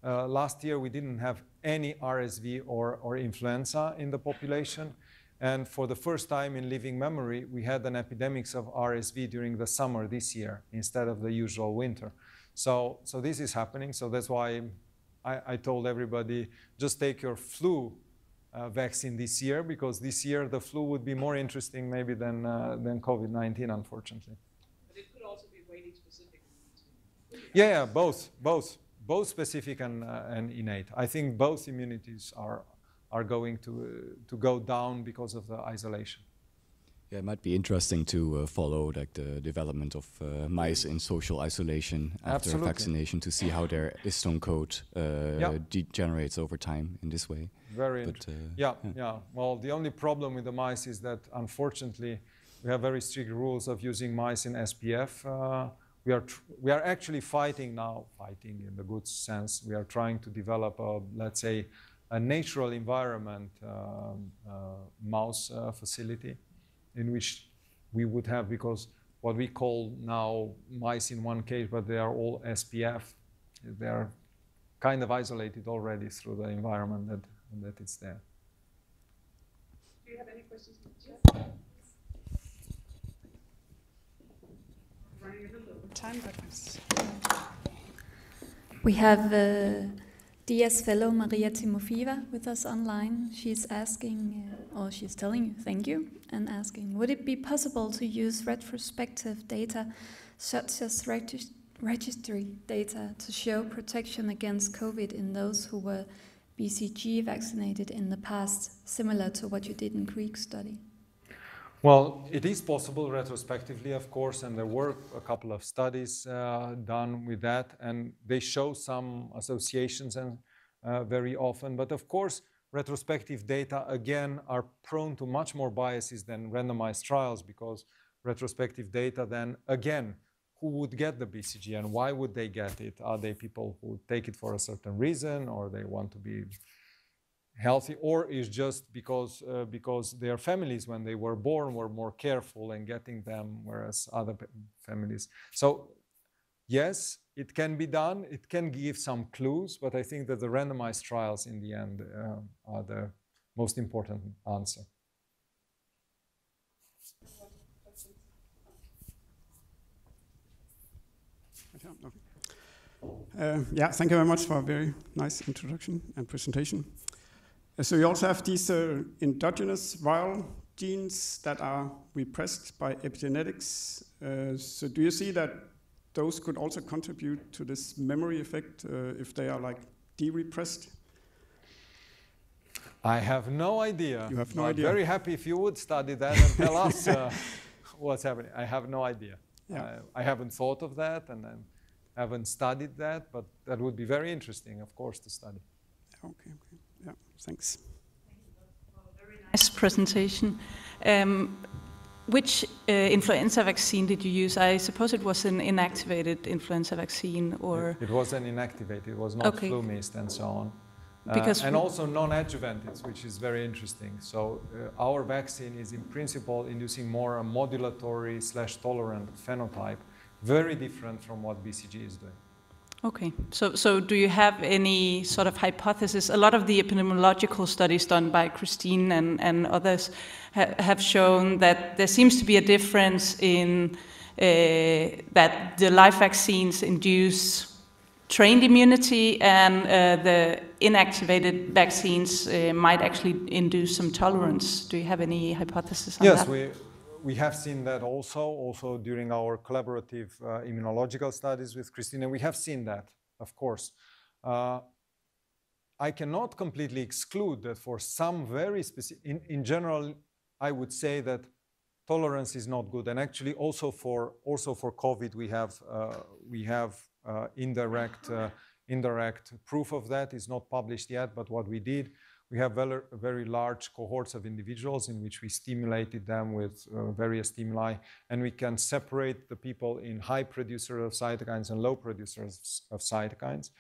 uh, last year we didn't have any R S V or, or influenza in the population. And for the first time in living memory, we had an epidemic of R S V during the summer this year instead of the usual winter. So, so this is happening. So that's why I, I told everybody, just take your flu uh, vaccine this year, because this year the flu would be more interesting maybe than, uh, than COVID nineteen, unfortunately. But it could also be weighting specific. Yeah, yeah, both, both, both specific and, uh, and innate. I think both immunities are, are going to, uh, to go down because of the isolation. Yeah, it might be interesting to uh, follow like the development of uh, mice in social isolation after Absolutely. vaccination to see how their histone code uh, yeah. degenerates over time in this way. Very interesting. Uh, yeah, yeah, yeah. Well, the only problem with the mice is that, unfortunately, we have very strict rules of using mice in S P F. Uh, we are tr we are actually fighting now, fighting in the good sense. We are trying to develop, a, let's say, a natural environment uh, uh, mouse uh, facility, in which we would have, because what we call now mice in one cage, but they are all S P F. They are kind of isolated already through the environment that, that it's there. Do you have any questions? Yes. Running a little over time, but we have uh, D I A S fellow Maria Timofieva with us online. She's asking, uh, or she's telling you, thank you, and asking, would it be possible to use retrospective data, such as regist registry data, to show protection against COVID in those who were B C G vaccinated in the past, similar to what you did in Greek study? Well, it is possible retrospectively, of course, and there were a couple of studies uh, done with that, and they show some associations and uh, very often. But of course, retrospective data, again, are prone to much more biases than randomized trials, because retrospective data then, again, who would get the B C G and why would they get it? Are they people who take it for a certain reason, or they want to be healthy, or is just because uh, because their families when they were born were more careful in getting them, whereas other families. So yes, it can be done. It can give some clues, but I think that the randomized trials in the end uh, are the most important answer. Yeah, okay. Uh, yeah, thank you very much for a very nice introduction and presentation. Uh, so you also have these uh, endogenous viral genes that are repressed by epigenetics. Uh, so do you see that those could also contribute to this memory effect uh, if they are like de-repressed? I have no idea. You have no idea. I'm very happy if you would study that and tell us uh, what's happening. I have no idea. Yeah. Uh, I haven't thought of that and I'm haven't studied that, but that would be very interesting, of course, to study. Okay, okay. Yeah, thanks. Thank you for a very nice presentation. Um, which uh, influenza vaccine did you use? I suppose it was an inactivated influenza vaccine, or it, it was an inactivated. It was not okay. Flu mist and so on, uh, because and also non-adjuvanted, which is very interesting. So uh, our vaccine is in principle inducing more a modulatory slash tolerant phenotype. Very different from what B C G is doing. Okay, so, so do you have any sort of hypothesis? A lot of the epidemiological studies done by Christine and, and others ha have shown that there seems to be a difference in uh, that the live vaccines induce trained immunity and uh, the inactivated vaccines uh, might actually induce some tolerance. Do you have any hypothesis on yes, that? We We have seen that also, also during our collaborative uh, immunological studies with Christina. We have seen that, of course. Uh, I cannot completely exclude that for some very specific, in, in general, I would say that tolerance is not good. And actually also for, also for COVID, we have, uh, we have uh, indirect, uh, indirect proof of that. It's not published yet, but what we did, we have very large cohorts of individuals in which we stimulated them with uh, various stimuli, and we can separate the people in high producers of cytokines and low producers of cytokines.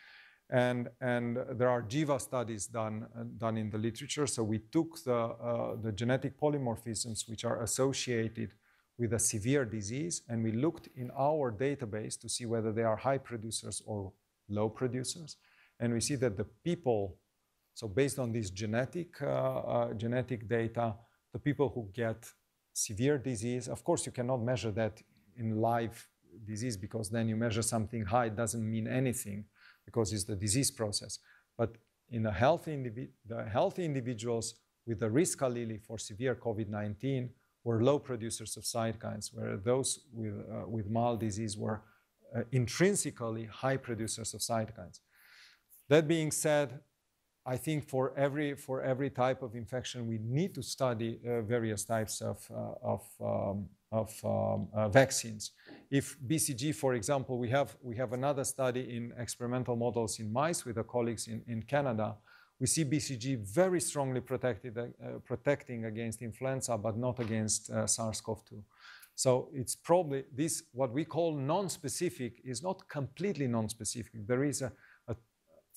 And, and there are G V A studies done, uh, done in the literature. So we took the, uh, the genetic polymorphisms which are associated with a severe disease, and we looked in our database to see whether they are high producers or low producers. And we see that the people, so based on this genetic, uh, uh, genetic data, the people who get severe disease, of course you cannot measure that in live disease because then you measure something high, it doesn't mean anything because it's the disease process. But in the healthy, indivi the healthy individuals with the risk allele for severe COVID nineteen were low producers of cytokines, where those with, uh, with mild disease were uh, intrinsically high producers of cytokines. That being said, I think for every, for every type of infection, we need to study uh, various types of, uh, of, um, of um, uh, vaccines. If B C G, for example, we have, we have another study in experimental models in mice with our colleagues in, in Canada. We see B C G very strongly protected, uh, protecting against influenza, but not against uh, SARS CoV two. So it's probably this, what we call non-specific is not completely non-specific. There is a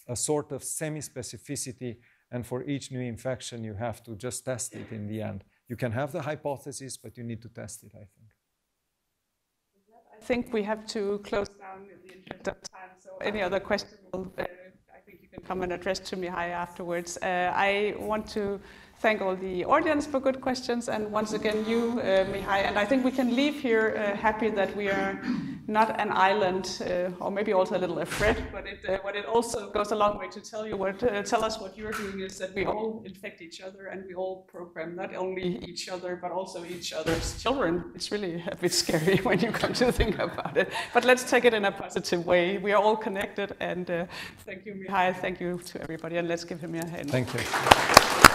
a sort of semi-specificity, and for each new infection, you have to just test it in the end. You can have the hypothesis, but you need to test it, I think. I think we have to close down in the interest of time, so any other question, will, uh, I think you can come and address to Mihai afterwards. Uh, I want to thank all the audience for good questions, and once again, you, uh, Mihai, and I think we can leave here uh, happy that we are not an island, uh, or maybe also a little afraid, but it, uh, but it also goes a long way to tell you what, uh, tell us what you're doing is that we all infect each other and we all program not only each other, but also each other's children. It's really a bit scary when you come to think about it, but let's take it in a positive way. We are all connected, and uh, thank you, Mihai, thank you to everybody, and let's give him a hand. Thank you.